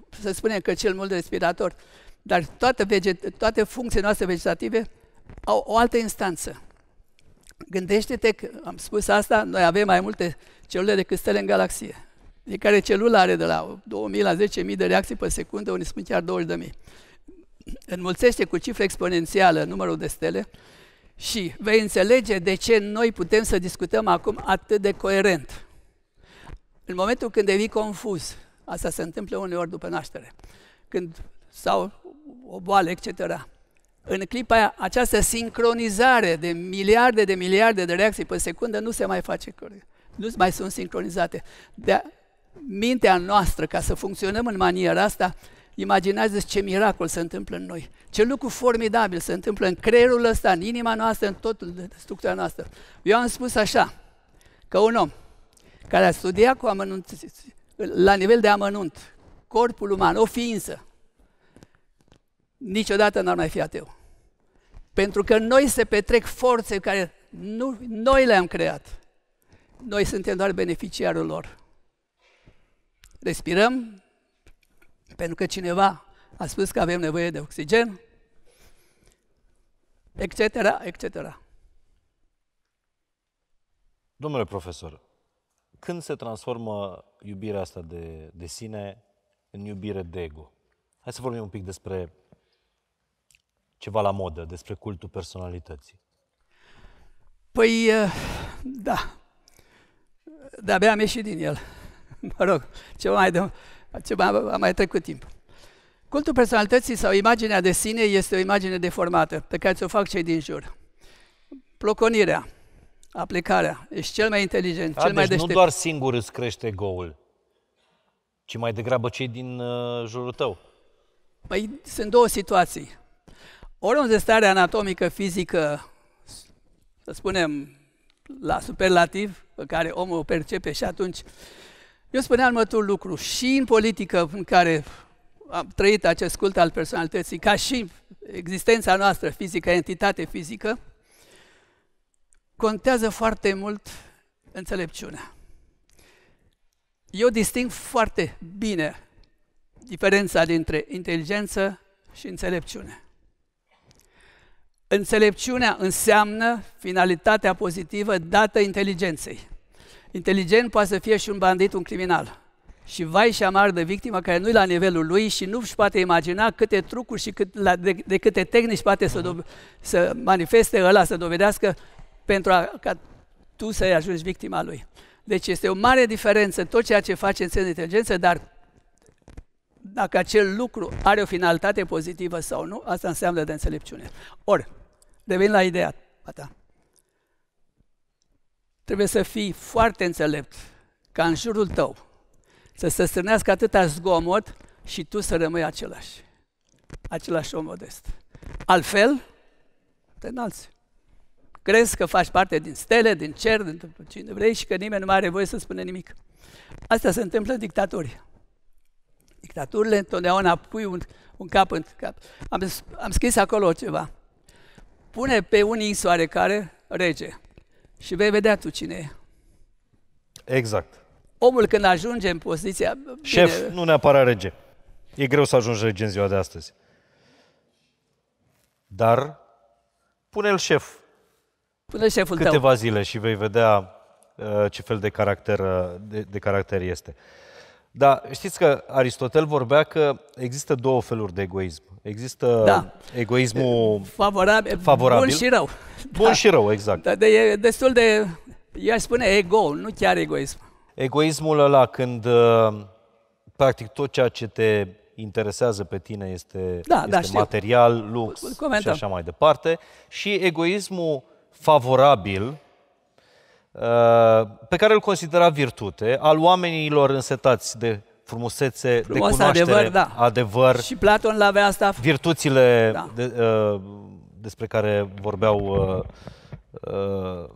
să spunem că cel mult respirator, dar toate, veget, toate funcțiile noastre vegetative au o altă instanță. Gândește-te că, am spus asta, noi avem mai multe celule decât stele în galaxie. De care celula are de la două mii la zece mii de reacții pe secundă, unii spun chiar douăzeci de mii. Înmulțește cu cifre exponențială numărul de stele și vei înțelege de ce noi putem să discutăm acum atât de coerent. În momentul când devii confuz, asta se întâmplă uneori după naștere, când sau o boală, et cetera. În clipa aia, această sincronizare de miliarde de miliarde de reacții pe secundă nu se mai face corect. Nu mai sunt sincronizate. De mintea noastră, ca să funcționăm în maniera asta, imaginează-ți ce miracol se întâmplă în noi, ce lucru formidabil se întâmplă în creierul ăsta, în inima noastră, în totul, în structura noastră. Eu am spus așa, că un om care a studiat cu amănunt, la nivel de amănunt, corpul uman, o ființă, niciodată n-ar mai fi ateu. Pentru că noi se petrec forțe care nu, noi le-am creat. Noi suntem doar beneficiarul lor. Respirăm, pentru că cineva a spus că avem nevoie de oxigen, et cetera, et cetera. Domnule profesor, când se transformă iubirea asta de, de sine în iubire de ego? Hai să vorbim un pic despre ceva la modă, despre cultul personalității. Păi, da, de-abia am ieșit din el. Mă rog, ceva mai de... Ceva a mai trecut timp. Cultul personalității sau imaginea de sine este o imagine deformată pe care ți-o fac cei din jur. Ploconirea, aplicarea, ești cel mai inteligent, a, cel deci mai deștept. Nu doar singur îți crește ego-ul, ci mai degrabă cei din uh, jurul tău. Păi sunt două situații. Ori o stare anatomică, fizică, să spunem, la superlativ, pe care omul o percepe și atunci Eu spuneam următorul lucru, și în politică în care am trăit acest cult al personalității, ca și existența noastră fizică, entitate fizică, contează foarte mult înțelepciunea. Eu disting foarte bine diferența dintre inteligență și înțelepciune. Înțelepciunea înseamnă finalitatea pozitivă dată inteligenței. Inteligent poate să fie și un bandit, un criminal. Și vai și amar de victimă care nu-i la nivelul lui și nu își poate imagina câte trucuri și cât, la, de, de câte tehnici poate să, să manifeste ăla, să dovedească pentru a, ca tu să-i ajungi victima lui. Deci este o mare diferență tot ceea ce face în sens de inteligență, dar dacă acel lucru are o finalitate pozitivă sau nu, asta înseamnă de înțelepciune. Ori, revin la ideea ta. Trebuie să fii foarte înțelept ca în jurul tău să se strânească atâta zgomot și tu să rămâi același. Același om modest. Altfel, te înalți. Crezi că faci parte din stele, din cer, din cine vrei și că nimeni nu mai are voie să spune nimic. Asta se întâmplă în dictaturi. Dictaturile întotdeauna pui un, un cap în cap. Am, am scris acolo ceva. Pune pe un X oarecare rege și vei vedea tu cine e. Exact. Omul când ajunge în poziția... Bine, șef, nu neapărat rege. E greu să ajungi rege în ziua de astăzi. Dar pune-l șef. Pune-l șeful tău. Câteva zile și vei vedea uh, ce fel de caracter, uh, de, de caracter este. Dar știți că Aristotel vorbea că există două feluri de egoism. Există da. egoismul favorabil, favorabil, bun și rău. Bun da. și rău, exact. Dar de, e destul de, i-aș spune ego, nu chiar egoism. Egoismul ăla când, practic, tot ceea ce te interesează pe tine este, da, este da, material, lux Comentăm. și așa mai departe. Și egoismul favorabil, pe care îl considera virtute, al oamenilor însetați de frumusețe, Frumos, de cunoaștere, adevăr, da. adevăr. Și Platon l-avea asta. Virtuțile da. de, uh, despre care vorbeau uh, uh,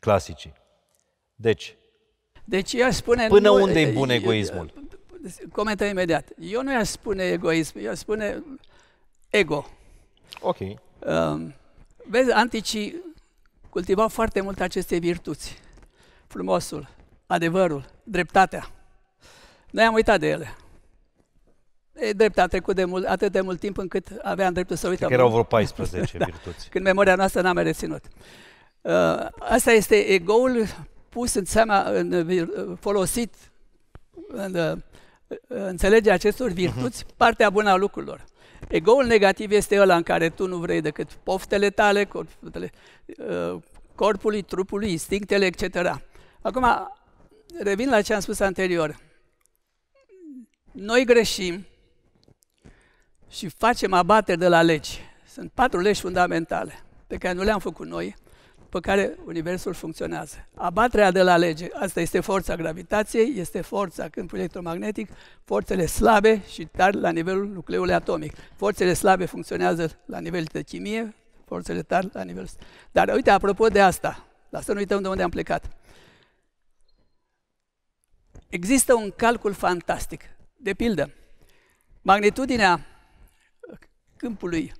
clasicii. Deci, deci i-aș spune, până nu, unde e bun egoismul? Comentăm imediat. Eu nu i-aș spune egoism, eu spune ego. Ok. Uh, vezi, anticii cultivau foarte mult aceste virtuți. Frumosul, adevărul, dreptatea. Noi am uitat de ele. E dreptatea a trecut de mult, atât de mult timp încât aveam dreptul să uităm. Că erau vreo paisprezece da, virtuți. Când memoria noastră n-a mai reținut. Uh, asta este egoul pus în seama, în, folosit în uh, înțelegerea acestor virtuți, uh-huh. partea bună a lucrurilor. Egoul negativ este ăla în care tu nu vrei decât poftele tale, corpului, corpului trupului, instinctele, et cetera. Acum, revin la ce am spus anterior. Noi greșim și facem abateri de la legi. Sunt patru legi fundamentale pe care nu le-am făcut noi, pe care universul funcționează. Abaterea de la lege, asta este forța gravitației, este forța câmpului electromagnetic, forțele slabe și tari la nivelul nucleului atomic. Forțele slabe funcționează la nivel de chimie, forțele tari la nivel... Dar uite, apropo de asta, dar să nu uităm de unde am plecat. Există un calcul fantastic. De pildă, magnitudinea câmpului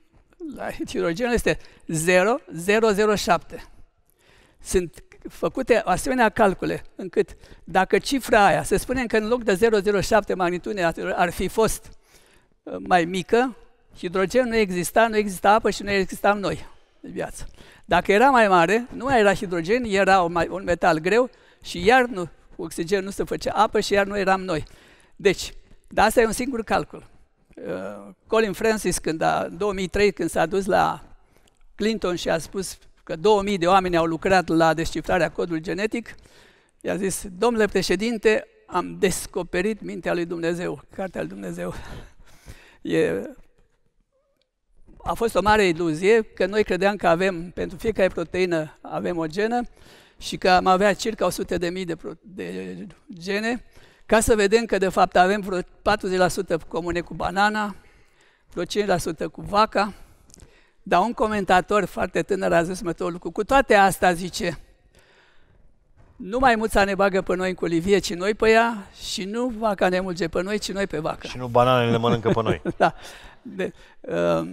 la hidrogen este zero virgulă zero zero șapte. Sunt făcute asemenea calcule, încât dacă cifra aia, să spunem că în loc de zero virgulă zero șapte magnitudinea ar fi fost mai mică, hidrogen nu exista, nu exista apă și nu existam noi în viață. Dacă era mai mare, nu mai era hidrogen, era un metal greu și iar nu, cu oxigen nu se făcea apă și iar nu eram noi. Deci, dar asta e un singur calcul. Colin Francis, când a, în două mii trei, când s-a dus la Clinton și a spus că două mii de oameni au lucrat la descifrarea codului genetic, i-a zis, domnule președinte, am descoperit mintea lui Dumnezeu, cartea lui Dumnezeu. E... A fost o mare iluzie că noi credeam că avem, pentru fiecare proteină avem o genă și că am avea circa o sută de mii de, de gene, ca să vedem că de fapt avem vreo patruzeci la sută comune cu banana, vreo cinci la sută cu vaca. Dar un comentator foarte tânăr a zis următorul lucru. Cu toate astea, zice, Nu maimuța ne bagă pe noi în colivie, ci noi pe ea, și nu vaca ne mulge pe noi, ci noi pe vacă. Și nu bananele le mănâncă pe noi. Da. De, uh,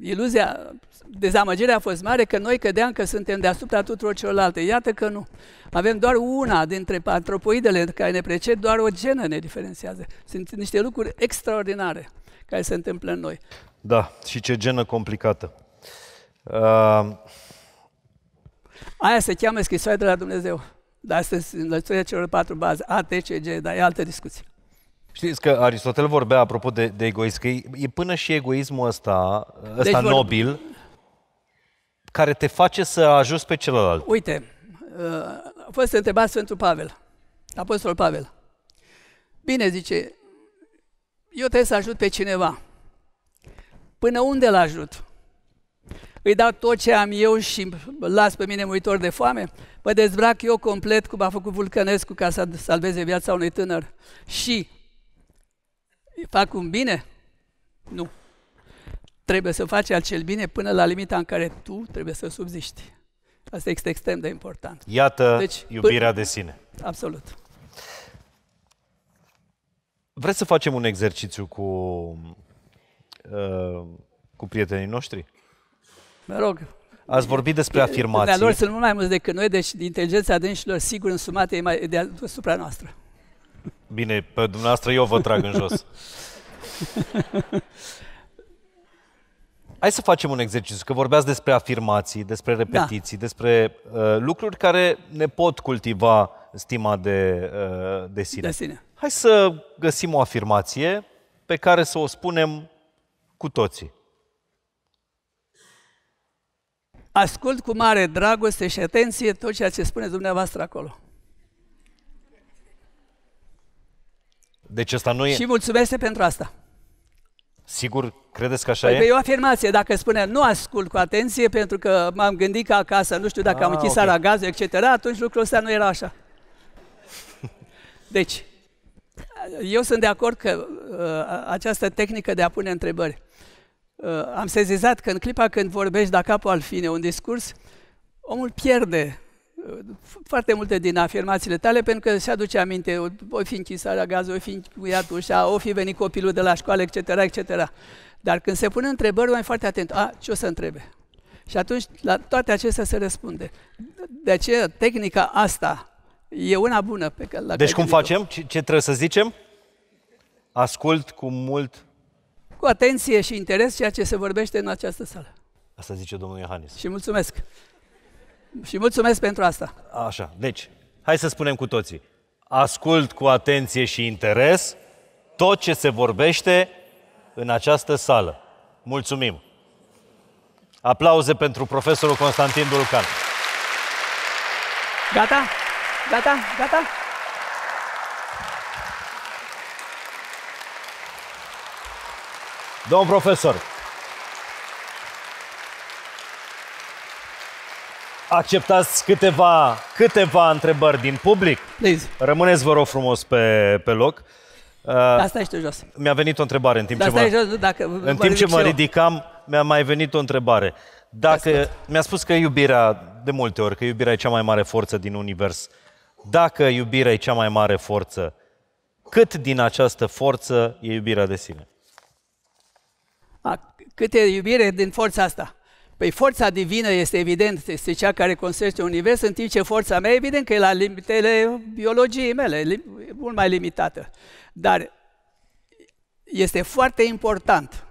iluzia, dezamăgirea a fost mare că noi credeam că suntem deasupra tuturor celorlalte. Iată că nu. Avem doar una dintre antropoidele care ne preced, doar o genă ne diferențiază. Sunt niște lucruri extraordinare care se întâmplă în noi. Da, și ce genă complicată. Uh... Aia se cheamă scrisoarea de la Dumnezeu. Dar astăzi, în lățurile celor patru baze, A, T, C, G, dar e altă discuție. Știți că Aristotel vorbea, apropo de, de egoism, că e până și egoismul ăsta, ăsta deci, nobil, vor... care te face să ajuți pe celălalt. Uite, a fost întrebat Sfântul Pavel, Apostolul Pavel. Bine, zice, eu trebuie să ajut pe cineva. Până unde l-ajut? Îi dau tot ce am eu și las pe mine muitor de foame? Mă dezbrac eu complet, cum a făcut Vulcănescu, ca să salveze viața unui tânăr, și fac un bine? Nu. Trebuie să faci acel bine până la limita în care tu trebuie să subziști. Asta este extrem de important. Iată, deci, iubirea de sine. Absolut. Vreți să facem un exercițiu cu, uh, cu prietenii noștri? Mă rog. Ați vorbit despre afirmații. Lor sunt mult mai mulți decât noi, deci inteligența dânșilor, sigur, însumată, e mai deasupra noastră. Bine, pe dumneavoastră eu vă trag în jos. Hai să facem un exercițiu, că vorbeați despre afirmații, despre repetiții, da, despre uh, lucruri care ne pot cultiva stima de, uh, de sine. De sine. Hai să găsim o afirmație pe care să o spunem cu toții. Ascult cu mare dragoste și atenție tot ceea ce spune dumneavoastră acolo. Deci asta nu e... Și mulțumesc pentru asta. Sigur, credeți că așa păi, e? E o afirmație. Dacă spune nu ascult cu atenție pentru că m-am gândit că acasă, nu știu dacă ah, am închis okay. aragazul, et cetera, atunci lucrul ăsta nu era așa. Deci, eu sunt de acord că uh, această tehnică de a pune întrebări. Uh, am sezizat că în clipa când vorbești de capul al fine un discurs, omul pierde uh, foarte multe din afirmațiile tale, pentru că se aduce aminte, o, o fi închis aragazul, o fi încuiat ușa, o fi venit copilul de la școală, et cetera, et cetera. Dar când se pune întrebări, mai foarte atent, a, ce o să întrebe? Și atunci la toate acestea se răspunde. De aceea, tehnica asta e una bună. Pe care, la deci cum facem? Ce, ce trebuie să zicem? Ascult cu mult... Cu atenție și interes ceea ce se vorbește în această sală. Asta zice domnul Iohannis. Și mulțumesc. Și mulțumesc pentru asta. Așa, deci, hai să spunem cu toții. Ascult cu atenție și interes tot ce se vorbește în această sală. Mulțumim. Aplauze pentru profesorul Constantin Dulcan. Gata? Gata? Gata? Domn profesor, acceptați câteva, câteva întrebări din public? Please. Rămâneți, vă rog frumos, pe, pe loc. Dar stai și tu jos. Mi-a venit o întrebare în timp Dar ce, mă, jos, dacă în timp ce mă ridicam, mi-a mai venit o întrebare. Dacă mi-a spus că iubirea, de multe ori, că iubirea e cea mai mare forță din univers. Dacă iubirea e cea mai mare forță, cât din această forță e iubirea de sine? A, cât e iubire din forța asta? Păi forța divină este evident, este cea care construiește univers, în timp ce forța mea, evident că e la limitele biologiei mele, mult mai limitată. Dar este foarte important,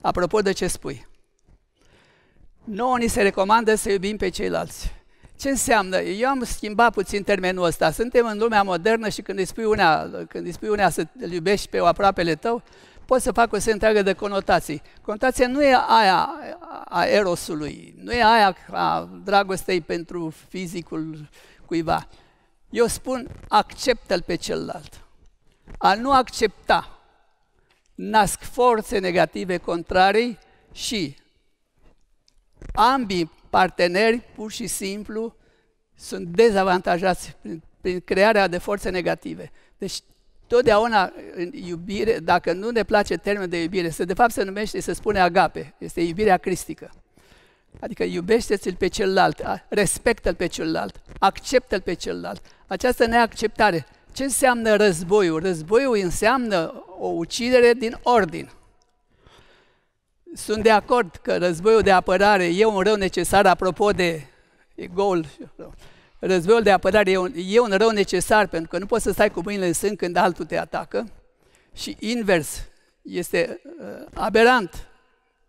apropo de ce spui, nouă ni se recomandă să iubim pe ceilalți. Ce înseamnă? Eu am schimbat puțin termenul ăsta. Suntem în lumea modernă și când îi spui una, când îi spui una să îl iubești pe aproapele tău, pot să fac o serie întreagă de conotații. Conotația nu e aia a erosului, nu e aia a dragostei pentru fizicul cuiva. Eu spun, acceptă-l pe celălalt. A nu accepta nasc forțe negative contrarii și ambii parteneri pur și simplu sunt dezavantajați prin, prin crearea de forțe negative. Deci, totdeauna iubire, dacă nu ne place termenul de iubire, se, de fapt se numește, se spune agape, este iubirea cristică. Adică iubește-ți-l pe celălalt, respectă-l pe celălalt, acceptă-l pe celălalt. Această neacceptare, ce înseamnă războiul? Războiul înseamnă o ucidere din ordin. Sunt de acord că războiul de apărare e un rău necesar, apropo de gol. Războiul de apărare e un, e un rău necesar, pentru că nu poți să stai cu mâinile în sân când altul te atacă. Și invers, este uh, aberant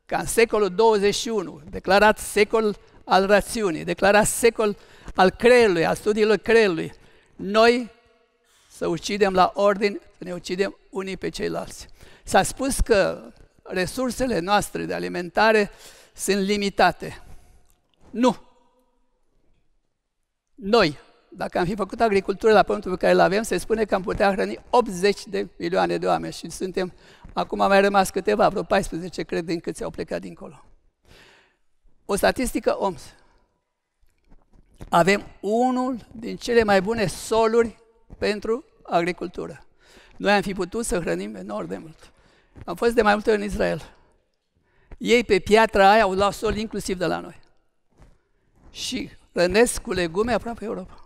ca în secolul douăzeci și unu, declarat secol al rațiunii, declarat secol al creierului, al studiilor creierului, noi să ucidem la ordin, să ne ucidem unii pe ceilalți. S-a spus că resursele noastre de alimentare sunt limitate. Nu! Noi, dacă am fi făcut agricultură la pământul pe care îl avem, se spune că am putea hrăni optzeci de milioane de oameni și suntem, acum mai rămas câteva, vreo paisprezece, cred, din câți au plecat dincolo. O statistică O M S. Avem unul din cele mai bune soluri pentru agricultură. Noi am fi putut să hrănim enorm de mult. Am fost de mai multe ori în Israel. Ei pe piatra aia au luat sol inclusiv de la noi. Și hrănesc cu legume aproape Europa.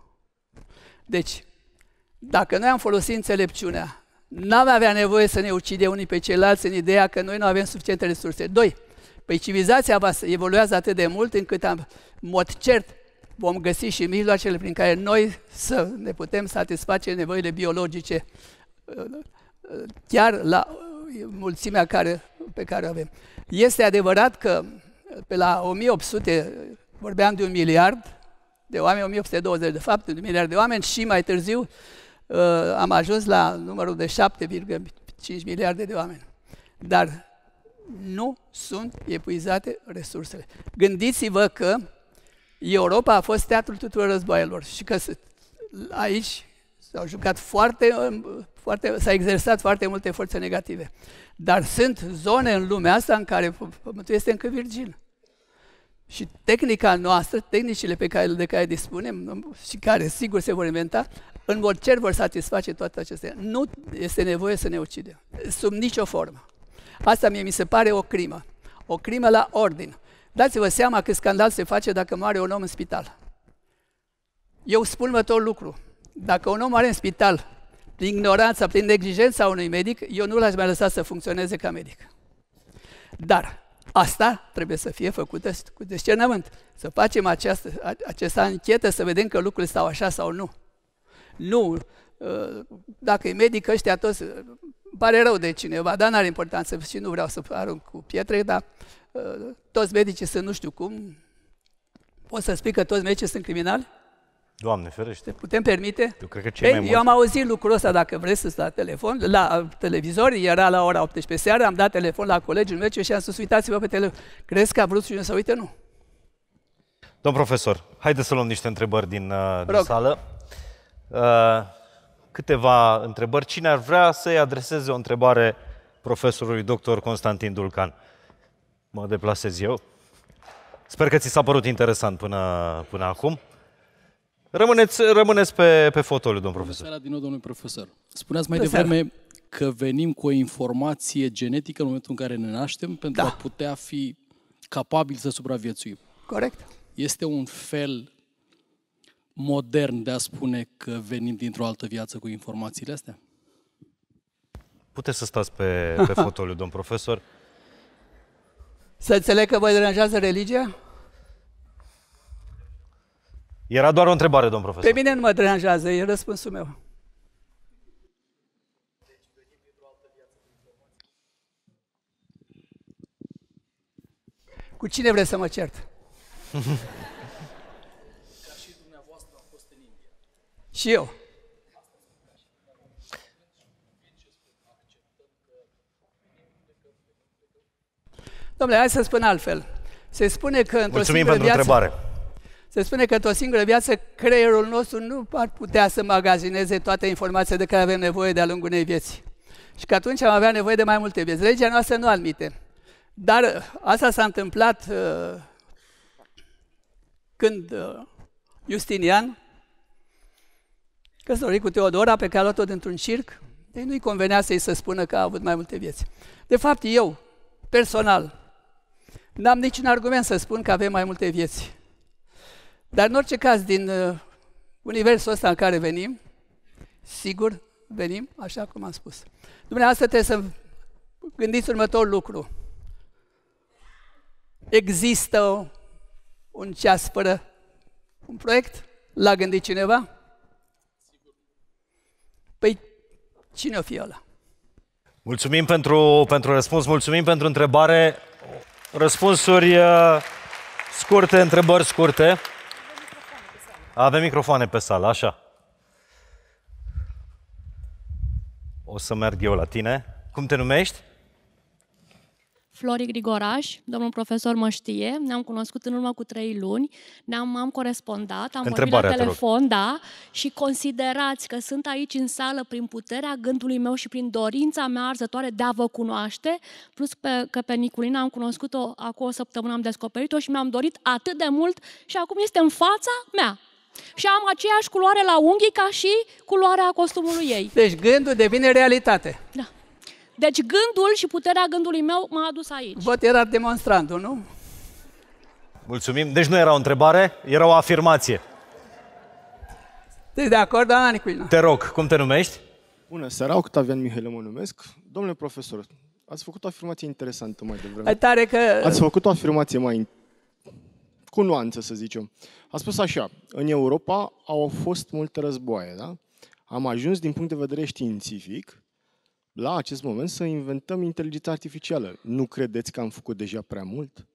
Deci, dacă noi am folosit înțelepciunea, n-am avea nevoie să ne ucidem unii pe ceilalți în ideea că noi nu avem suficiente resurse. Doi, păi civilizația evoluează atât de mult încât, în mod cert, vom găsi și mijloacele prin care noi să ne putem satisface nevoile biologice chiar la mulțimea care, pe care o avem. Este adevărat că pe la o mie opt sute vorbeam de un miliard de oameni, o mie opt sute douăzeci de fapt, de un miliard de oameni și mai târziu uh, am ajuns la numărul de șapte virgulă cinci miliarde de oameni. Dar nu sunt epuizate resursele. Gândiți-vă că Europa a fost teatrul tuturor războaielor și că aici s-au jucat foarte, foarte s-a exersat foarte multe forțe negative. Dar sunt zone în lumea asta în care pământul este încă virgin. Și tehnica noastră, tehnicile pe care, de care dispunem și care sigur se vor inventa, în mod cer vor satisface toate acestea. Nu este nevoie să ne ucidem, sub nicio formă. Asta mie mi se pare o crimă, o crimă la ordin. Dați-vă seama cât scandal se face dacă moare un om în spital. Eu spun următorul lucru, dacă un om moare în spital, prin ignoranța, prin neglijența unui medic, eu nu l-aș mai lăsa să funcționeze ca medic. Dar asta trebuie să fie făcută cu discernământ. Să facem această, această anchetă, să vedem că lucrurile stau așa sau nu. Nu, dacă e medic ăștia toți, pare rău de cineva, dar n-are importanță și nu vreau să arunc cu pietre, dar toți medicii sunt nu știu cum. Poți să spui că toți medicii sunt criminali? Doamne ferește! Putem permite? Eu, cred că cei Ei, mai eu am auzit lucrul ăsta, dacă vreți să la telefon, la televizor, era la ora optsprezece seara, am dat telefon la colegiul meu și am spus, uitați-vă pe telefon. Crezi că a vrut și eu să uite? Nu. Domn profesor, haideți să luăm niște întrebări din, din sală. Uh, câteva întrebări. Cine ar vrea să-i adreseze o întrebare profesorului doctor Constantin Dulcan? Mă deplasez eu. Sper că ți s-a părut interesant până, până acum. Rămâneți, rămâneți pe, pe fotoliu, domn profesor. Bună seara din nou, domnule profesor. Spuneați mai devreme că venim cu o informație genetică în momentul în care ne naștem pentru da. a putea fi capabili să supraviețuim. Corect. Este un fel modern de a spune că venim dintr-o altă viață cu informațiile astea? Puteți să stați pe, pe fotoliu, domn profesor. Să înțeleg că vă deranjează religia? Era doar o întrebare, domn profesor. Pe mine nu mă deranjează, e răspunsul meu. Cu cine vreți să mă cert? Ca și dumneavoastră am fost în India. Și eu. Dom'le, hai să spun altfel. Se spune că într-o singură viață... întrebare. Se spune că într-o singură viață creierul nostru nu ar putea să magazineze toate informațiile de care avem nevoie de-a lungul unei vieți. Și că atunci am avea nevoie de mai multe vieți. Legea noastră nu admite. Dar asta s-a întâmplat uh, când uh, Justinian, căsătorit cu Teodora, pe care a luat-o dintr-un circ, deci nu-i convenea să-i să spună că a avut mai multe vieți. De fapt, eu, personal, N-am niciun argument să spun că avem mai multe vieți. Dar în orice caz, din uh, universul ăsta în care venim, sigur, venim, așa cum am spus. Dumneavoastră trebuie să gândiți următorul lucru. Există un ceas fără un proiect? L-a gândit cineva? Păi, cine o fi ăla? Mulțumim pentru, pentru răspuns, mulțumim pentru întrebare. Răspunsuri scurte, întrebări scurte. Avem microfoane pe sală, așa. O să merg eu la tine. Cum te numești? Florii Grigoraș, domnul profesor mă știe, ne-am cunoscut în urmă cu trei luni, ne-am am corespondat, am vorbit la telefon, da, și considerați că sunt aici în sală prin puterea gândului meu și prin dorința mea arzătoare de a vă cunoaște, plus pe, că pe Niculina am cunoscut-o acum o săptămână, am descoperit-o și mi-am dorit atât de mult și acum este în fața mea. Și am aceeași culoare la unghii ca și culoarea costumului ei. Deci gândul devine realitate. Da. Deci gândul și puterea gândului meu m-a adus aici. Văd, era demonstrandul, nu? Mulțumim. Deci nu era o întrebare, era o afirmație. Te de acord, doamna Niculina? Te rog, cum te numești? Bună seara, Octavian Mihailă mă numesc. Domnule profesor, ați făcut o afirmație interesantă mai devreme. E tare că... Ați făcut o afirmație mai... cu nuanță, să zicem. A spus așa, în Europa au fost multe războaie, da? Am ajuns, din punct de vedere științific, la acest moment să inventăm inteligența artificială. Nu credeți că am făcut deja prea mult?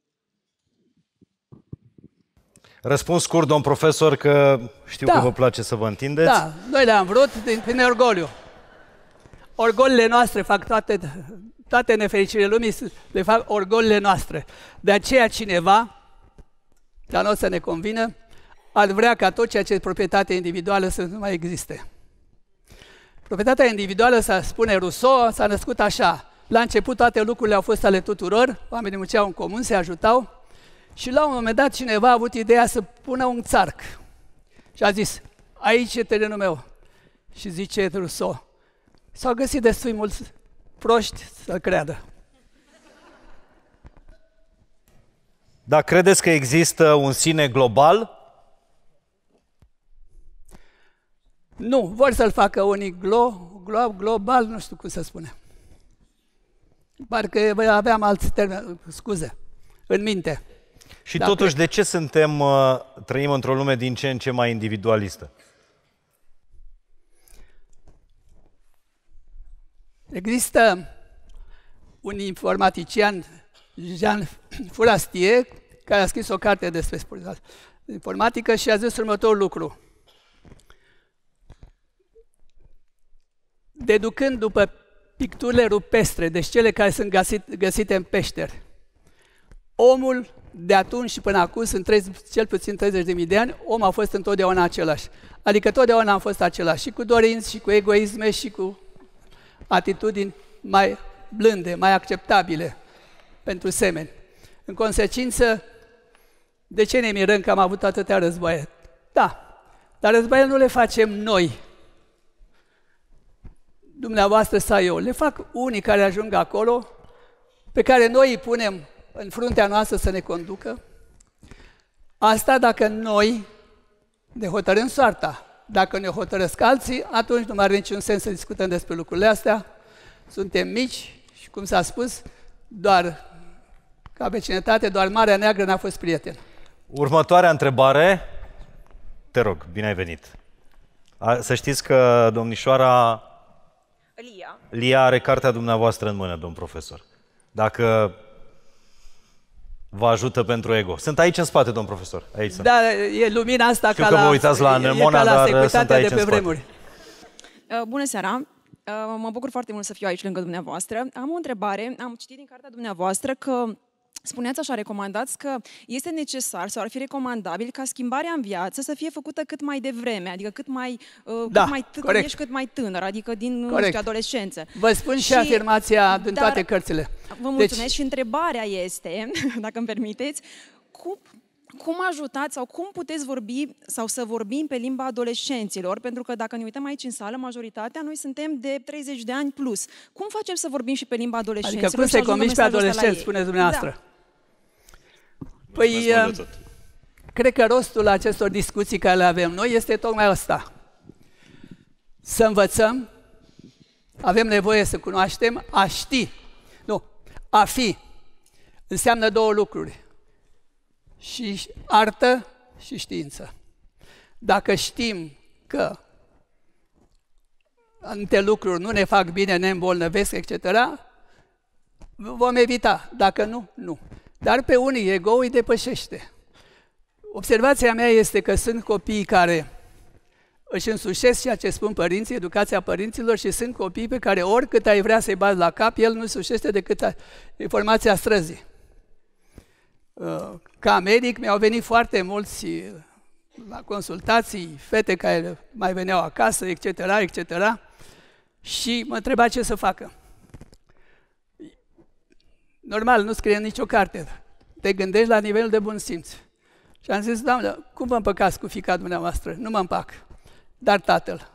Răspuns scurt, domn profesor, că știu da. că vă place să vă întindeți. Da, noi le-am vrut din, din orgoliu. Orgolile noastre fac toate, toate nefericirile lumii, le fac orgolile noastre. De aceea cineva, dar nu o să ne convină, ar vrea ca tot ceea ce e proprietate individuală să nu mai existe. Proprietatea individuală, să spune Rousseau, s-a născut așa. La început toate lucrurile au fost ale tuturor, oamenii munceau în comun, se ajutau și la un moment dat cineva a avut ideea să pună un țarc. Și a zis, aici e terenul meu. Și zice Rousseau, s-au găsit destui mulți proști să creadă. Dar credeți că există un sine global? Nu, vor să-l facă unii glo, glo, global, nu știu cum să spune. Parcă aveam alți termeni, scuze, în minte. Și dar totuși, cred... de ce suntem, trăim într-o lume din ce în ce mai individualistă? Există un informatician, Jean Fourastier, care a scris o carte despre informatică și a zis următorul lucru. Deducând după picturile rupestre, deci cele care sunt găsit, găsite în peșteri, omul de atunci și până acum, sunt treizeci, cel puțin treizeci de mii de ani, om a fost întotdeauna același. Adică totdeauna am fost același, și cu dorinți, și cu egoisme, și cu atitudini mai blânde, mai acceptabile pentru semeni. În consecință, de ce ne mirăm că am avut atâtea războaie? Da, dar războaiele nu le facem noi, dumneavoastră sau eu. Le fac unii care ajung acolo, pe care noi îi punem în fruntea noastră să ne conducă. Asta dacă noi ne hotărâm soarta. Dacă ne hotărăsc alții, atunci nu mai are niciun sens să discutăm despre lucrurile astea. Suntem mici și, cum s-a spus, doar ca vecinătate, doar Marea Neagră n-a fost prieten. Următoarea întrebare. Te rog, bine ai venit. Să știți că domnișoara Lia. Lia are cartea dumneavoastră în mână, domn profesor. Dacă vă ajută pentru ego. Sunt aici în spate, domn profesor. Aici sunt. Da, e lumina asta. Știu ca că vă uitați la anemona, dar sunt aici de pe vremuri. Uh, bună seara. Uh, mă bucur foarte mult să fiu aici lângă dumneavoastră. Am o întrebare. Am citit din cartea dumneavoastră că spuneați așa, recomandați că este necesar sau ar fi recomandabil ca schimbarea în viață să fie făcută cât mai devreme, adică cât mai, da, cât mai tânăr, ești cât mai tânăr, adică din știu, adolescență. Vă spun și, și afirmația din toate cărțile. Vă mulțumesc deci... și întrebarea este, dacă îmi permiteți, cum, cum ajutați sau cum puteți vorbi sau să vorbim pe limba adolescenților? Pentru că dacă ne uităm aici în sală, majoritatea, noi suntem de treizeci de ani plus. Cum facem să vorbim și pe limba adolescenților? Adică cum să-i convingi pe adolescenți, spuneți dumneavoastră? Da. Păi, cred că rostul acestor discuții care le avem noi este tocmai ăsta. Să învățăm, avem nevoie să cunoaștem, a ști. Nu, a fi înseamnă două lucruri. Și artă și știință. Dacă știm că anumite lucruri nu ne fac bine, ne îmbolnăvesc, et cetera, vom evita. Dacă nu, nu. Dar pe unii ego-ul îi depășește. Observația mea este că sunt copii care își însușesc ceea ce spun părinții, educația părinților, și sunt copii pe care oricât ai vrea să-i bați la cap, el nu însușește decât informația străzii. Ca medic mi-au venit foarte mulți la consultații, fete care mai veneau acasă, et cetera, et cetera, și mă întreba ce să facă. Normal, nu scrie nicio carte. Te gândești la nivelul de bun simț. Și am zis, doamnă, cum vă împăcați cu fiica dumneavoastră? Nu mă împac. Dar tatăl.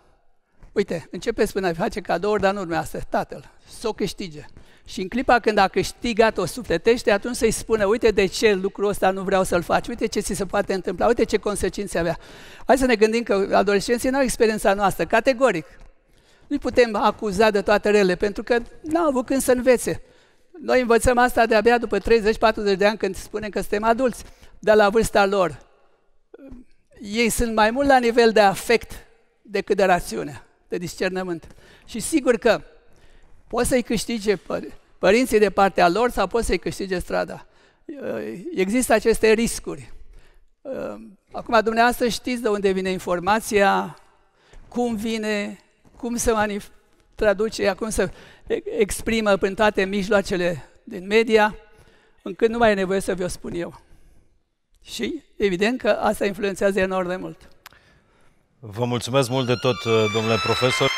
Uite, începeți până a face cadouri, dar nu urmează. Tatăl. Să o câștige. Și în clipa când a câștigat, o sufletește, atunci să-i spună, uite de ce lucrul ăsta nu vreau să-l faci, uite ce ți se poate întâmpla, uite ce consecințe avea. Hai să ne gândim că adolescenții nu au experiența noastră, categoric. Nu-i putem acuza de toate rele, pentru că n-au avut când să învețe. Noi învățăm asta de-abia după treizeci patruzeci de ani, când spunem că suntem adulți, dar la vârsta lor. Ei sunt mai mult la nivel de afect decât de rațiune, de discernământ. Și sigur că poți să-i câștige părinții de partea lor sau poți să-i câștige strada. Există aceste riscuri. Acum, dumneavoastră știți de unde vine informația, cum vine, cum se manif- traduce, cum se exprimă prin toate mijloacele din media, încât nu mai e nevoie să vi-o spun eu. Și evident că asta influențează enorm de mult. Vă mulțumesc mult de tot, domnule profesor.